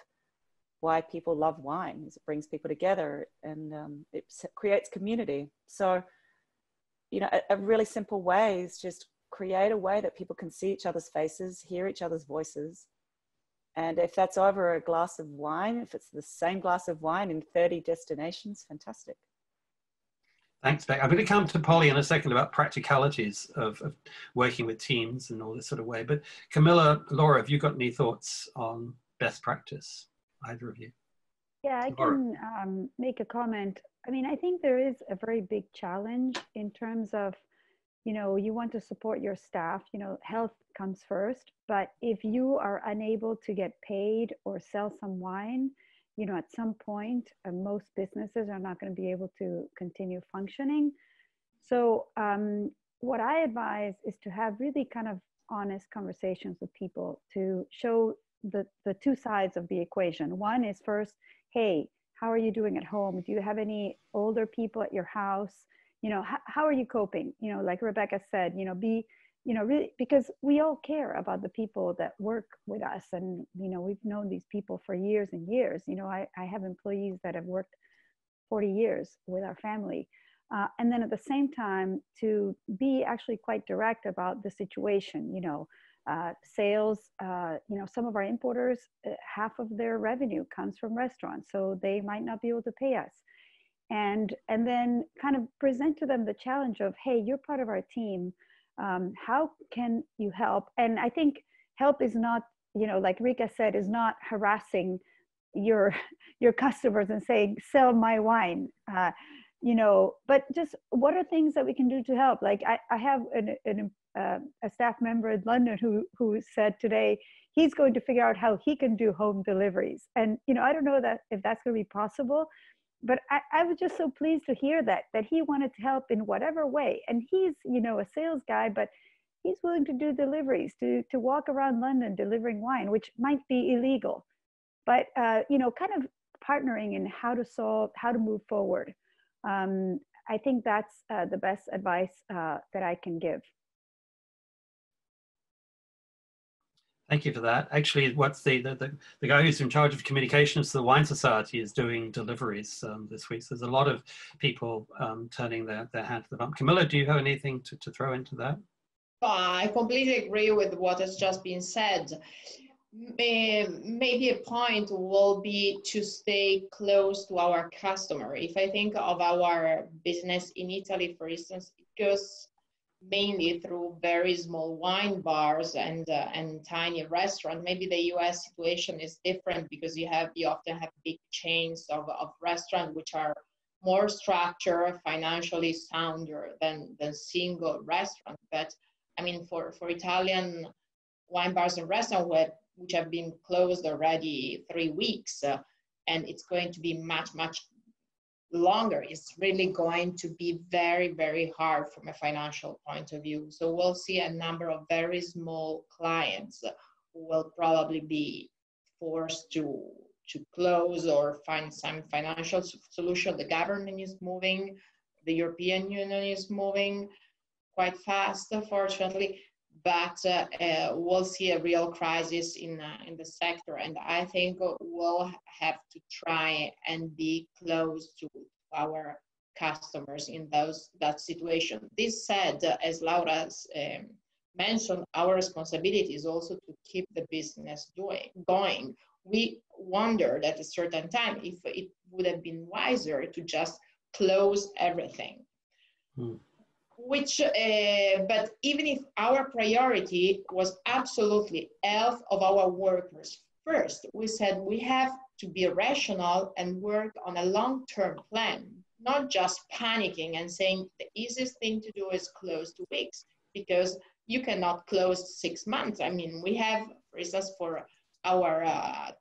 why people love wine, is it brings people together, and it creates community. So, you know, a really simple way is just create a way that people can see each other's faces, hear each other's voices. And if that's over a glass of wine, if it's the same glass of wine in 30 destinations, fantastic. Thanks, Beck. I'm going to come to Polly in a second about practicalities of working with teams and all this sort of way. But Camilla, Laura, have you got any thoughts on best practice, either of you? Yeah, I can make a comment. I mean, I think there is a very big challenge in terms of, you know, you want to support your staff, you know, health comes first, but if you are unable to get paid or sell some wine, you know, at some point, most businesses are not going to be able to continue functioning. So what I advise is to have really kind of honest conversations with people to show the two sides of the equation. One is first, hey, how are you doing at home? Do you have any older people at your house? You know, how are you coping? You know, like Rebecca said, you know, really, because we all care about the people that work with us. And, you know, we've known these people for years and years. You know, I have employees that have worked 40 years with our family. And then at the same time, to be actually quite direct about the situation, you know, sales, you know, some of our importers, half of their revenue comes from restaurants, so they might not be able to pay us. And then kind of present to them the challenge of, hey, you're part of our team. How can you help? And I think help is not, you know, like Rika said, is not harassing your customers and saying, sell my wine, you know, but just what are things that we can do to help? Like I have a staff member in London who said today, he's going to figure out how he can do home deliveries. And, you know, I don't know that if that's going to be possible, but I was just so pleased to hear that he wanted to help in whatever way. And he's, you know, a sales guy, but he's willing to do deliveries, to walk around London delivering wine, which might be illegal. But, you know, kind of partnering in how to move forward. I think that's the best advice that I can give. Thank you for that. Actually, what's the guy who's in charge of communications to the Wine Society is doing deliveries this week. So there's a lot of people turning their hand to the pump. Camilla, do you have anything to throw into that? I completely agree with what has just been said. Maybe a point will be to stay close to our customer. If I think of our business in Italy, for instance, it goes mainly through very small wine bars and tiny restaurants. Maybe the US situation is different because you often have big chains of restaurants which are more structured, financially sounder than single restaurants. But I mean, for Italian wine bars and restaurants which have been closed already 3 weeks, and it's going to be much longer, it's really going to be very, very hard from a financial point of view. So we'll see a number of very small clients who will probably be forced to close or find some financial solution. The government is moving, the European Union is moving quite fast, fortunately, but we'll see a real crisis in the sector, and I think we'll have to try and be close to our customers in that situation. This said, as Laura mentioned, our responsibility is also to keep the business going. We wondered at a certain time if it would have been wiser to just close everything. But even if our priority was absolutely health of our workers first, we said we have to be rational and work on a long-term plan, not just panicking and saying the easiest thing to do is close 2 weeks, because you cannot close 6 months. I mean, we have, for instance, for our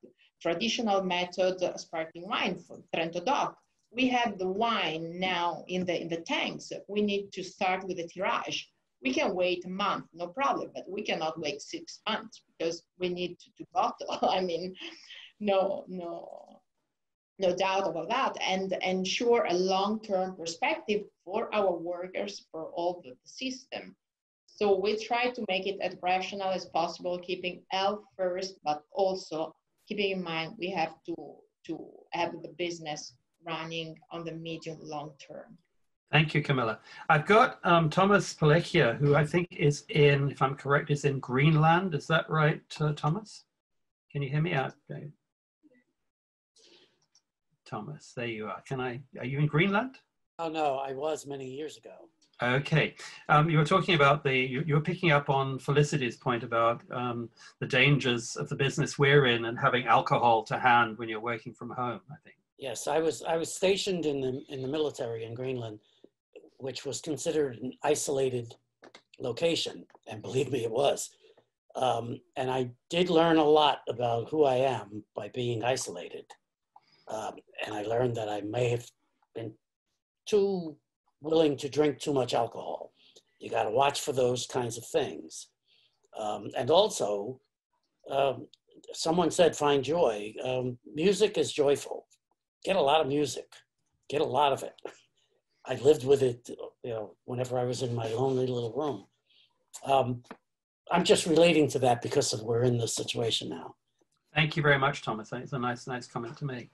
traditional method, sparkling wine, for Trento DOC, we have the wine now in the tanks. We need to start with the tirage. We can wait a month, no problem, but we cannot wait 6 months because we need to bottle. I mean, no doubt about that. And ensure a long-term perspective for our workers, for all the system. So we try to make it as rational as possible, keeping health first, but also keeping in mind we have to have the business running on the medium long term. Thank you, Camilla. I've got Thomas Pelechia, who I think is in, if I'm correct, is in Greenland. Is that right, Thomas? Can you hear me out, Dave? Thomas, there you are. Are you in Greenland? Oh no, I was many years ago. Okay, you were talking about you were picking up on Felicity's point about the dangers of the business we're in and having alcohol to hand when you're working from home, I think. Yes, I was stationed in the military in Greenland, which was considered an isolated location, and believe me, it was. And I did learn a lot about who I am by being isolated. And I learned that I may have been too willing to drink too much alcohol. You got to watch for those kinds of things. And also, someone said, find joy. Music is joyful. Get a lot of music. Get a lot of it. I lived with it, you know, whenever I was in my lonely little room. I'm just relating to that because we're in this situation now. Thank you very much, Thomas. It's a nice comment to make.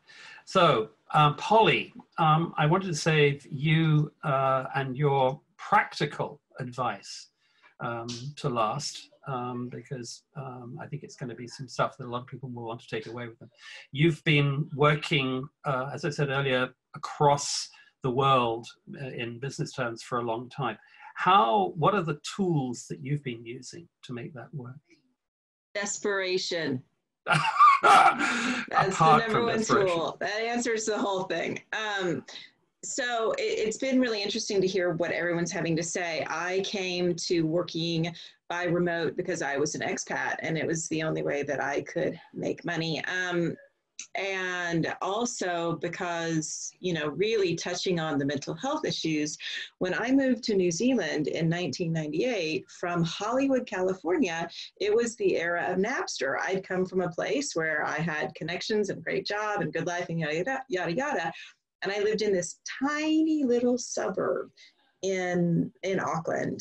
So, Polly, I wanted to save you and your practical advice to last, because I think it's going to be some stuff that a lot of people will want to take away with them. You've been working, as I said earlier, across the world in business terms for a long time. What are the tools that you've been using to make that work? Desperation. That's the number 1 tool. That answers the whole thing. So it's been really interesting to hear what everyone's having to say. I came to working by remote because I was an expat and it was the only way that I could make money. And also because, you know, really touching on the mental health issues, when I moved to New Zealand in 1998 from Hollywood, California, it was the era of Napster. I'd come from a place where I had connections and great job and good life and yada, yada, yada. And I lived in this tiny little suburb in Auckland.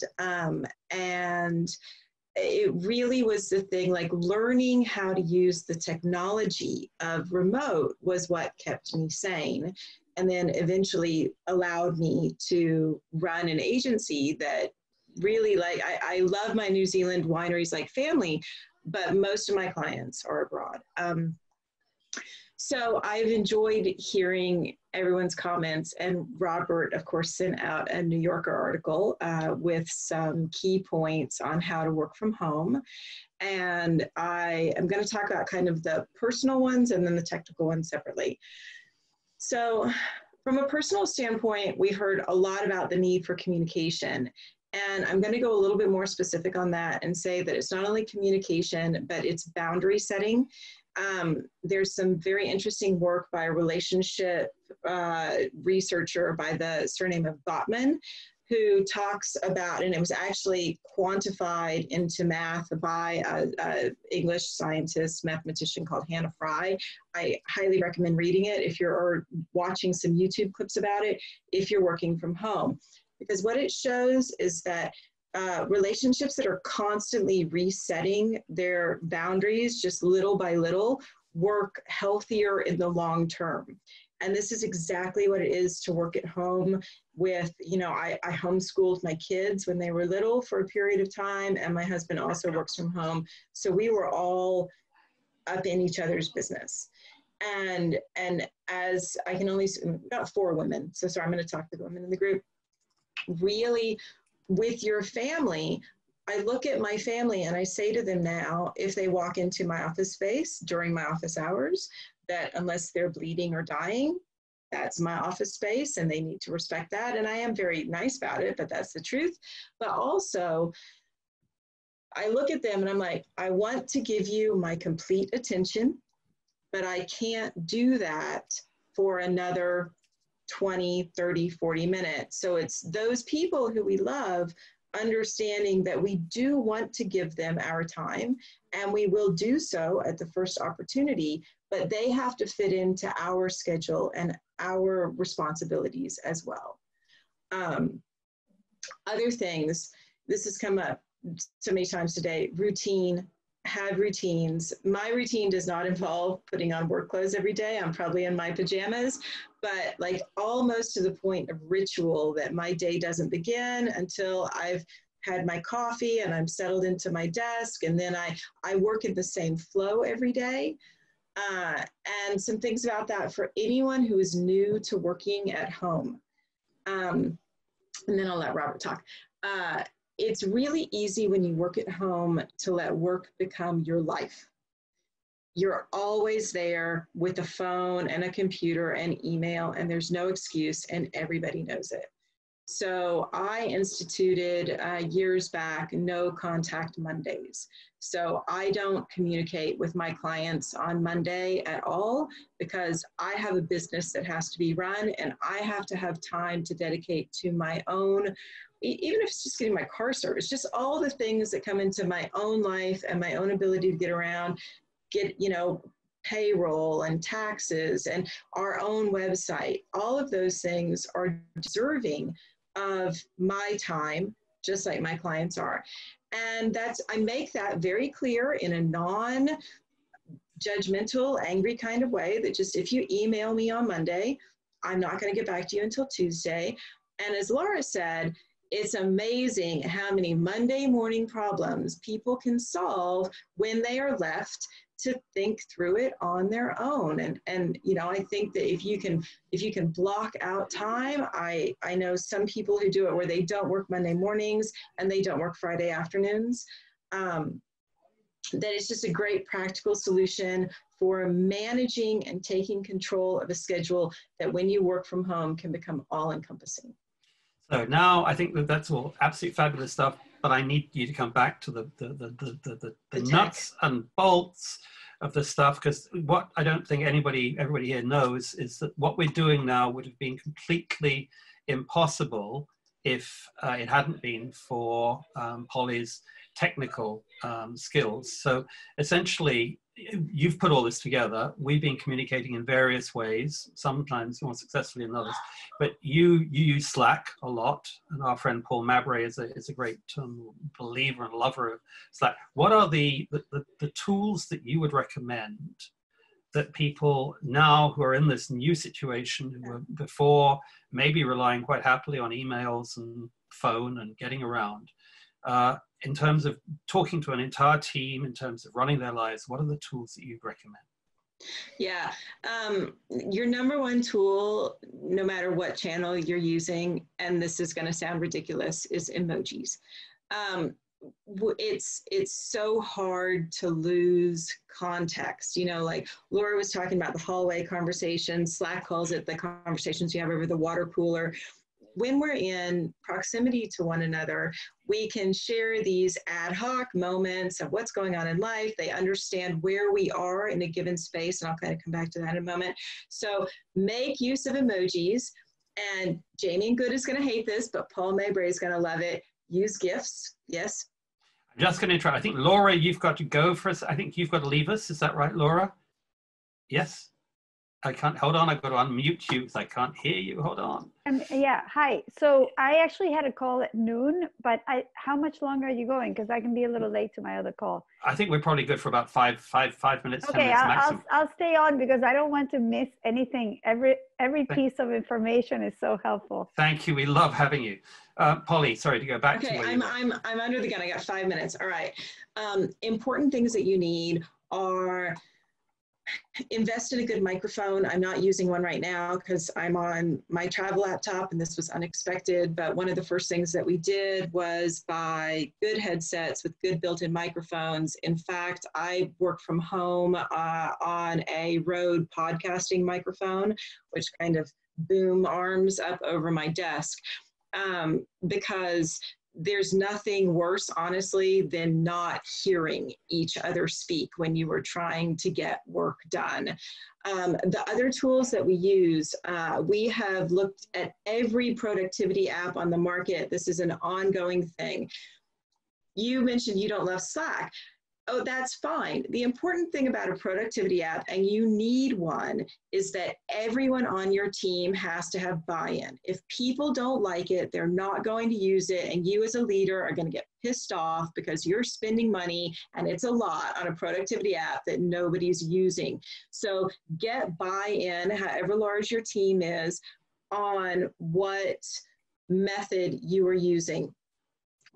And it really was the thing, like learning how to use the technology of remote was what kept me sane. And then eventually allowed me to run an agency that really, like, I love my New Zealand wineries like family, but most of my clients are abroad. So I've enjoyed hearing everyone's comments, and Robert, of course, sent out a New Yorker article with some key points on how to work from home. And I am going to talk about kind of the personal ones and then the technical ones separately. So from a personal standpoint, we heard a lot about the need for communication. And I'm going to go a little bit more specific on that and say that it's not only communication, but it's boundary setting. There's some very interesting work by a relationship researcher by the surname of Gottman, who talks about, and it was actually quantified into math by an English scientist, mathematician called Hannah Fry. I highly recommend reading it if you're or watching some YouTube clips about it, if you're working from home. Because what it shows is that relationships that are constantly resetting their boundaries just little by little work healthier in the long term. And this is exactly what it is to work at home with, you know, I homeschooled my kids when they were little for a period of time, and my husband also works from home. So we were all up in each other's business. And as I can only, about 4 women, so sorry, I'm going to talk to the women in the group, really, with your family, I look at my family and I say to them now, if they walk into my office space during my office hours, that unless they're bleeding or dying, that's my office space and they need to respect that. And I am very nice about it, but that's the truth. But also, I look at them and I'm like, I want to give you my complete attention, but I can't do that for another 20, 30, 40 minutes. So it's those people who we love, understanding that we do want to give them our time and we will do so at the first opportunity, but they have to fit into our schedule and our responsibilities as well. Other things, this has come up so many times today, routine, have routines. My routine does not involve putting on work clothes every day. I'm probably in my pajamas, but like almost to the point of ritual that my day doesn't begin until I've had my coffee and I'm settled into my desk. And then I work in the same flow every day. And some things about that for anyone who is new to working at home. And then I'll let Robert talk. It's really easy when you work at home to let work become your life. You're always there with a phone and a computer and email, and there's no excuse, and everybody knows it. So I instituted years back no contact Mondays. So I don't communicate with my clients on Monday at all because I have a business that has to be run and I have to have time to dedicate to my own, even if it's just getting my car service, just all the things that come into my own life and my own ability to get around, get, you know, payroll and taxes and our own website. All of those things are deserving of my time, just like my clients are. And that's, I make that very clear in a non-judgmental, angry kind of way that just, if you email me on Monday, I'm not going to get back to you until Tuesday. And as Laura said, it's amazing how many Monday morning problems people can solve when they are left to think through it on their own. And you know, I think that if you can block out time, I know some people who do it where they don't work Monday mornings and they don't work Friday afternoons, that it's just a great practical solution for managing and taking control of a schedule that when you work from home can become all encompassing. So now I think that that's all absolutely fabulous stuff. But I need you to come back to the nuts and bolts of this stuff, because what I don't think everybody here knows is that what we're doing now would have been completely impossible if it hadn't been for Polly's technical skills. So essentially, you've put all this together. We've been communicating in various ways, sometimes more successfully than others, but you use Slack a lot, and our friend Paul Mabray is a great believer and lover of Slack. What are the tools that you would recommend that people now who are in this new situation, who were before maybe relying quite happily on emails and phone and getting around, in terms of talking to an entire team, in terms of running their lives, what are the tools that you'd recommend? Yeah, your number one tool, no matter what channel you're using, and this is going to sound ridiculous, is emojis. It's so hard to lose context. You know, like Laura was talking about the hallway conversation, Slack calls it the conversations you have over the water cooler. When we're in proximity to one another, we can share these ad hoc moments of what's going on in life. They understand where we are in a given space, and I'll kind of come back to that in a moment. So make use of emojis, and Jamie and Good is going to hate this, but Paul Mabray is going to love it. Use GIFs, yes? I'm just going to try. I think, Laura, you've got to go for us. I think you've got to leave us. Is that right, Laura? Yes? I can't, hold on, I've got to unmute you because I can't hear you, hold on. Yeah, hi. So I actually had a call at noon, but how much longer are you going? Because I can be a little late to my other call. I think we're probably good for about five minutes, okay, 10 minutes maximum. Okay, I'll stay on because I don't want to miss anything. Every piece of information is so helpful. Thank you, we love having you. Polly, sorry to go back to you. Okay, I'm under the gun, I got 5 minutes, all right. Important things that you need are, invest in a good microphone. I'm not using one right now because I'm on my travel laptop and this was unexpected, but one of the first things that we did was buy good headsets with good built-in microphones. In fact, I work from home on a Rode podcasting microphone, which kind of boom arms up over my desk because there's nothing worse, honestly, than not hearing each other speak when you are trying to get work done. The other tools that we use, we have looked at every productivity app on the market. This is an ongoing thing. You mentioned you don't love Slack. oh, that's fine. The important thing about a productivity app, and you need one, is that everyone on your team has to have buy-in. If people don't like it, they're not going to use it, and you as a leader are going to get pissed off because you're spending money, and it's a lot, on a productivity app that nobody's using. So get buy-in, however large your team is, on what method you are using.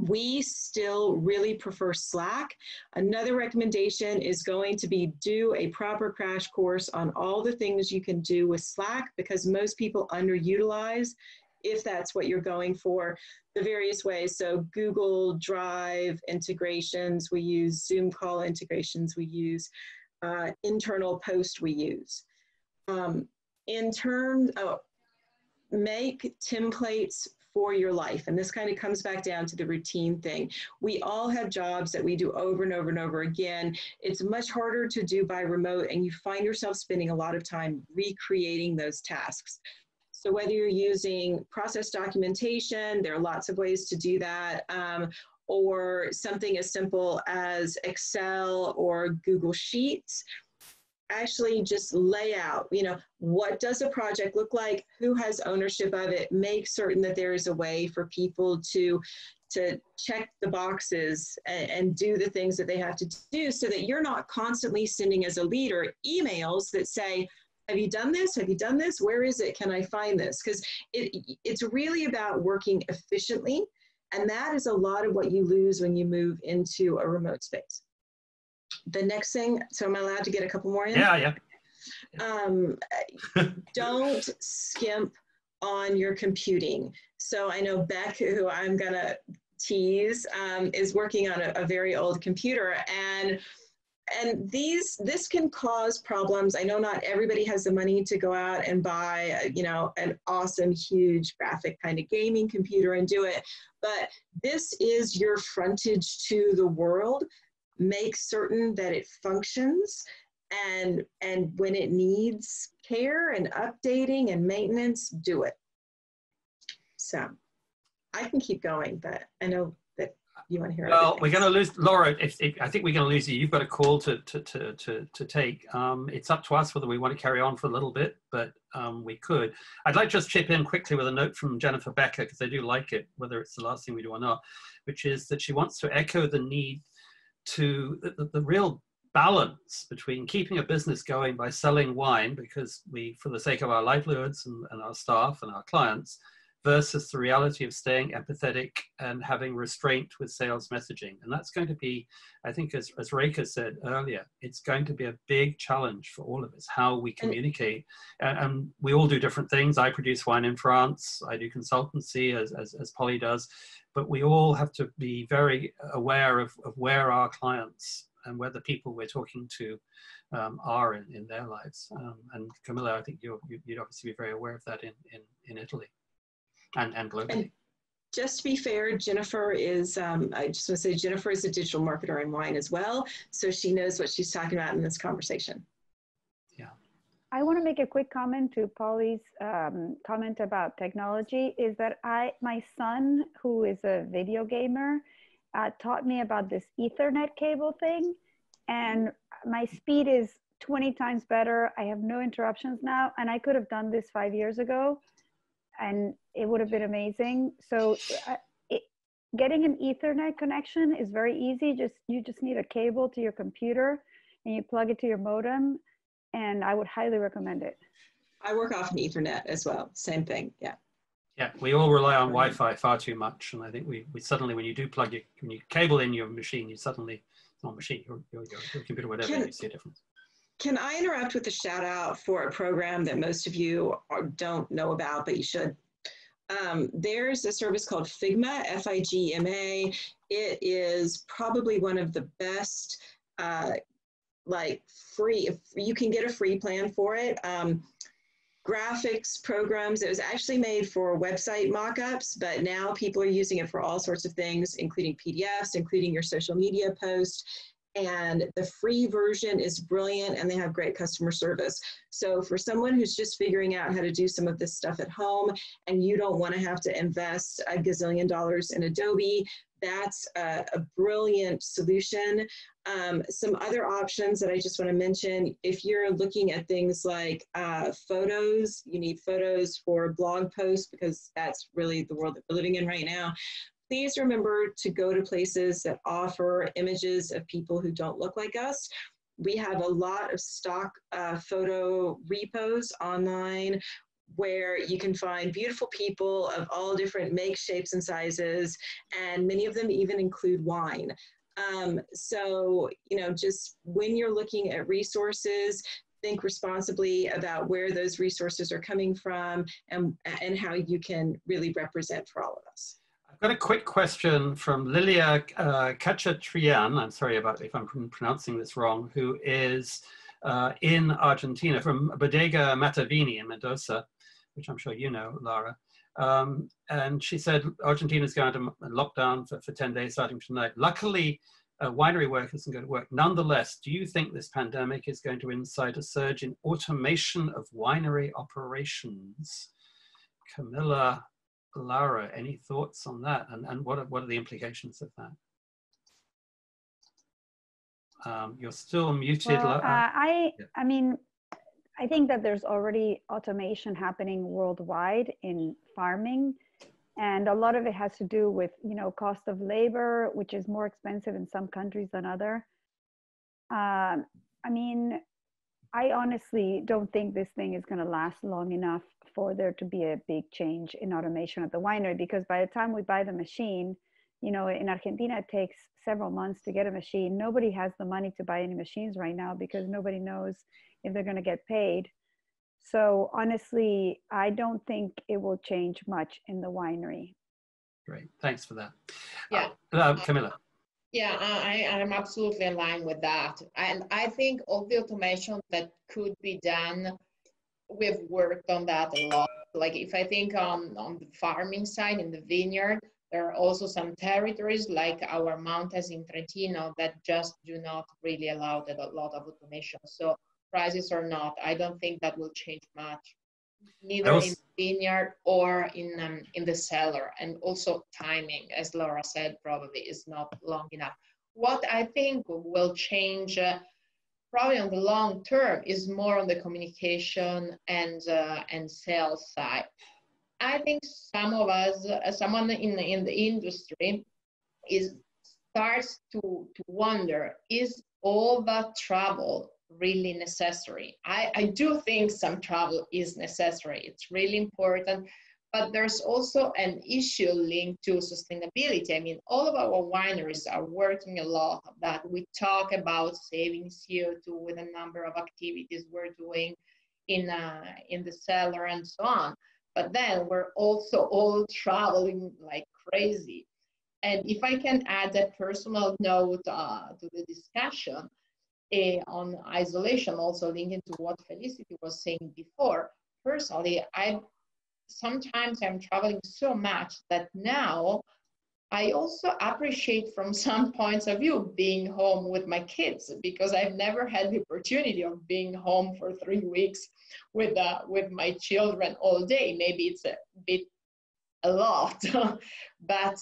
We still really prefer Slack. Another recommendation is going to be do a proper crash course on all the things you can do with Slack, because most people underutilize, if that's what you're going for, the various ways. So Google Drive integrations we use, Zoom call integrations we use, internal post we use. In terms of make templates for your life. And this kind of comes back down to the routine thing. We all have jobs that we do over and over and over again. It's much harder to do by remote, and you find yourself spending a lot of time recreating those tasks. So whether you're using process documentation, there are lots of ways to do that, or something as simple as Excel or Google Sheets. Actually just lay out, you know, what does a project look like? Who has ownership of it? Make certain that there is a way for people to check the boxes and do the things that they have to do, so that you're not constantly sending, as a leader, emails that say, have you done this? Have you done this? Where is it? Can I find this? Because it's really about working efficiently. And that is a lot of what you lose when you move into a remote space. The next thing, so am I allowed to get a couple more in? Yeah. Don't skimp on your computing. So I know Beck, who I'm going to tease, is working on a very old computer. And this can cause problems. I know not everybody has the money to go out and buy, you know, an awesome, huge graphic kind of gaming computer and do it. But this is your frontage to the world. Make certain that it functions, and when it needs care and updating and maintenance, do it. So I can keep going, but I know that you want to hear. Well, we're going to lose Laura. I think we're going to lose you. You've got a call to take. It's up to us whether we want to carry on for a little bit, but we could. I'd like to just chip in quickly with a note from Jennifer Becker, because I do like it, whether it's the last thing we do or not, which is that she wants to echo the need to the real balance between keeping a business going by selling wine, because we, for the sake of our livelihoods and our staff and our clients, versus the reality of staying empathetic and having restraint with sales messaging. And that's going to be, I think, as Rika said earlier, it's going to be a big challenge for all of us, how we communicate. And we all do different things. I produce wine in France. I do consultancy, as Polly does. But we all have to be very aware of where our clients and where the people we're talking to are in their lives. And Camilla, I think you'd obviously be very aware of that in Italy. And globally. And just to be fair, Jennifer is, I just want to say, Jennifer is a digital marketer in wine as well. So she knows what she's talking about in this conversation. Yeah. I want to make a quick comment to Polly's comment about technology, is that my son, who is a video gamer, taught me about this Ethernet cable thing. And my speed is 20 times better. I have no interruptions now. And I could have done this 5 years ago, and it would have been amazing. So getting an Ethernet connection is very easy. You just need a cable to your computer, and you plug it to your modem, and I would highly recommend it. I work off an Ethernet as well, same thing, yeah. Yeah, we all rely on Wi-Fi far too much, and I think we suddenly, when you do plug your, when you cable in your machine, you suddenly, not machine, your computer, whatever, you see a difference. Can I interrupt with a shout out for a program that most of you don't know about, but you should? There's a service called Figma, F-I-G-M-A. It is probably one of the best, free, you can get a free plan for it. Graphics programs. It was actually made for website mock-ups, but now people are using it for all sorts of things, including PDFs, including your social media posts. And the free version is brilliant, and they have great customer service. So for someone who's just figuring out how to do some of this stuff at home, and you don't want to have to invest a gazillion dollars in Adobe, that's a brilliant solution. Some other options that I just want to mention, if you're looking at things like photos, you need photos for blog posts because that's really the world that we're living in right now. Please remember to go to places that offer images of people who don't look like us. We have a lot of stock photo repos online where you can find beautiful people of all different makes, shapes, and sizes, and many of them even include wine. So, you know, just when you're looking at resources, think responsibly about where those resources are coming from and how you can really represent for all of us. I've got a quick question from Lilia Kachatrian, I'm sorry about if I'm pronouncing this wrong, who is in Argentina, from Bodega Matavini in Mendoza, which I'm sure you know, Laura. And she said, Argentina is going to lockdown for 10 days starting tonight. Luckily, winery workers can go to work. Nonetheless, do you think this pandemic is going to incite a surge in automation of winery operations? Camilla, Laura, any thoughts on that? And what are the implications of that? You're still muted. Well, I mean, I think that there's already automation happening worldwide in farming, and a lot of it has to do with, you know, cost of labor, which is more expensive in some countries than other. I mean, I honestly don't think this thing is going to last long enough for there to be a big change in automation at the winery, because by the time we buy the machine, you know, in Argentina, it takes several months to get a machine. Nobody has the money to buy any machines right now because nobody knows if they're going to get paid. So honestly, I don't think it will change much in the winery. Great, thanks for that. Yeah, Camilla. Yeah, I'm absolutely aligned with that. And I think all the automation that could be done, we've worked on that a lot. Like if I think on the farming side, in the vineyard, there are also some territories like our mountains in Trentino that just do not really allow that a lot of automation. So prices or not, I don't think that will change much, neither in the vineyard or in the cellar. And also timing, as Laura said, probably is not long enough. What I think will change probably on the long term is more on the communication and sales side. I think some of us, someone in the industry, starts to wonder, is all that travel really necessary? I do think some travel is necessary. It's really important, but there's also an issue linked to sustainability. I mean, all of our wineries are working a lot on that. We talk about saving CO2 with a number of activities we're doing in the cellar and so on. But then we're also all traveling like crazy. And if I can add a personal note to the discussion on isolation, also linking to what Felicity was saying before, personally, I'm traveling so much that now I also appreciate from some points of view being home with my kids, because I've never had the opportunity of being home for 3 weeks with my children all day. Maybe it's a bit a lot, but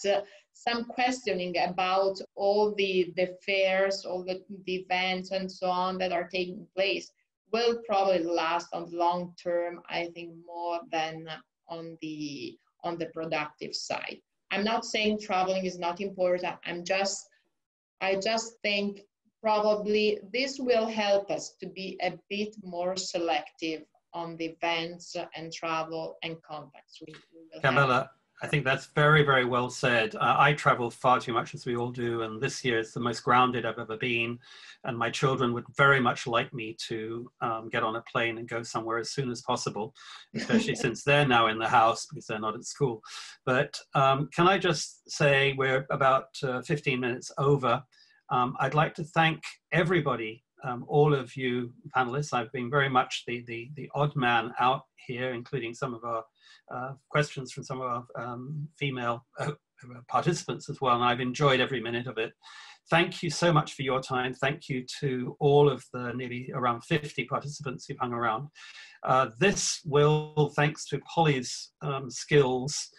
some questioning about all the fairs, all the events and so on that are taking place will probably last on the long term, I think, more than on the productive side. I'm not saying traveling is not important. I just think probably this will help us to be a bit more selective on the events and travel and contacts. Camilla, I think that's very, very well said. I travel far too much, as we all do, and this year is the most grounded I've ever been. And my children would very much like me to get on a plane and go somewhere as soon as possible, especially since they're now in the house because they're not at school. But can I just say we're about 15 minutes over. I'd like to thank everybody, all of you panelists. I've been very much the odd man out here, including some of our questions from some of our female participants as well, and I've enjoyed every minute of it. Thank you so much for your time. Thank you to all of the nearly around 50 participants who've hung around. This will, thanks to Polly's skills,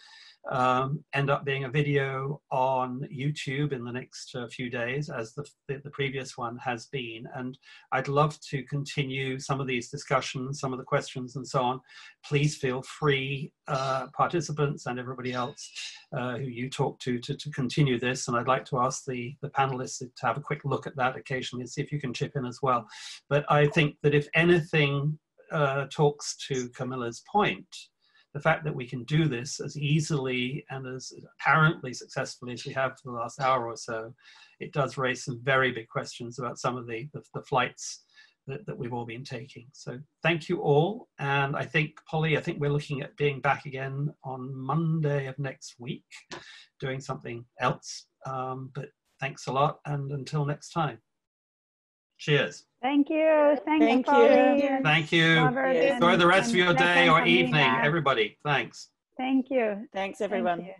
end up being a video on YouTube in the next few days, as the previous one has been. And I'd love to continue some of these discussions, some of the questions and so on. Please feel free, participants and everybody else who you talk to continue this. And I'd like to ask the panelists to have a quick look at that occasionally and see if you can chip in as well. But I think that if anything talks to Camilla's point, the fact that we can do this as easily and as apparently successfully as we have for the last hour or so, it does raise some very big questions about some of the flights that we've all been taking. So thank you all. And I think, Polly, I think we're looking at being back again on Monday of next week, doing something else. But thanks a lot. And until next time. Cheers. Thank you. Thank you, Polly. Thank you. Enjoy the rest of your day or evening, everybody. Thanks. Thank you. Thanks, everyone. Thank you.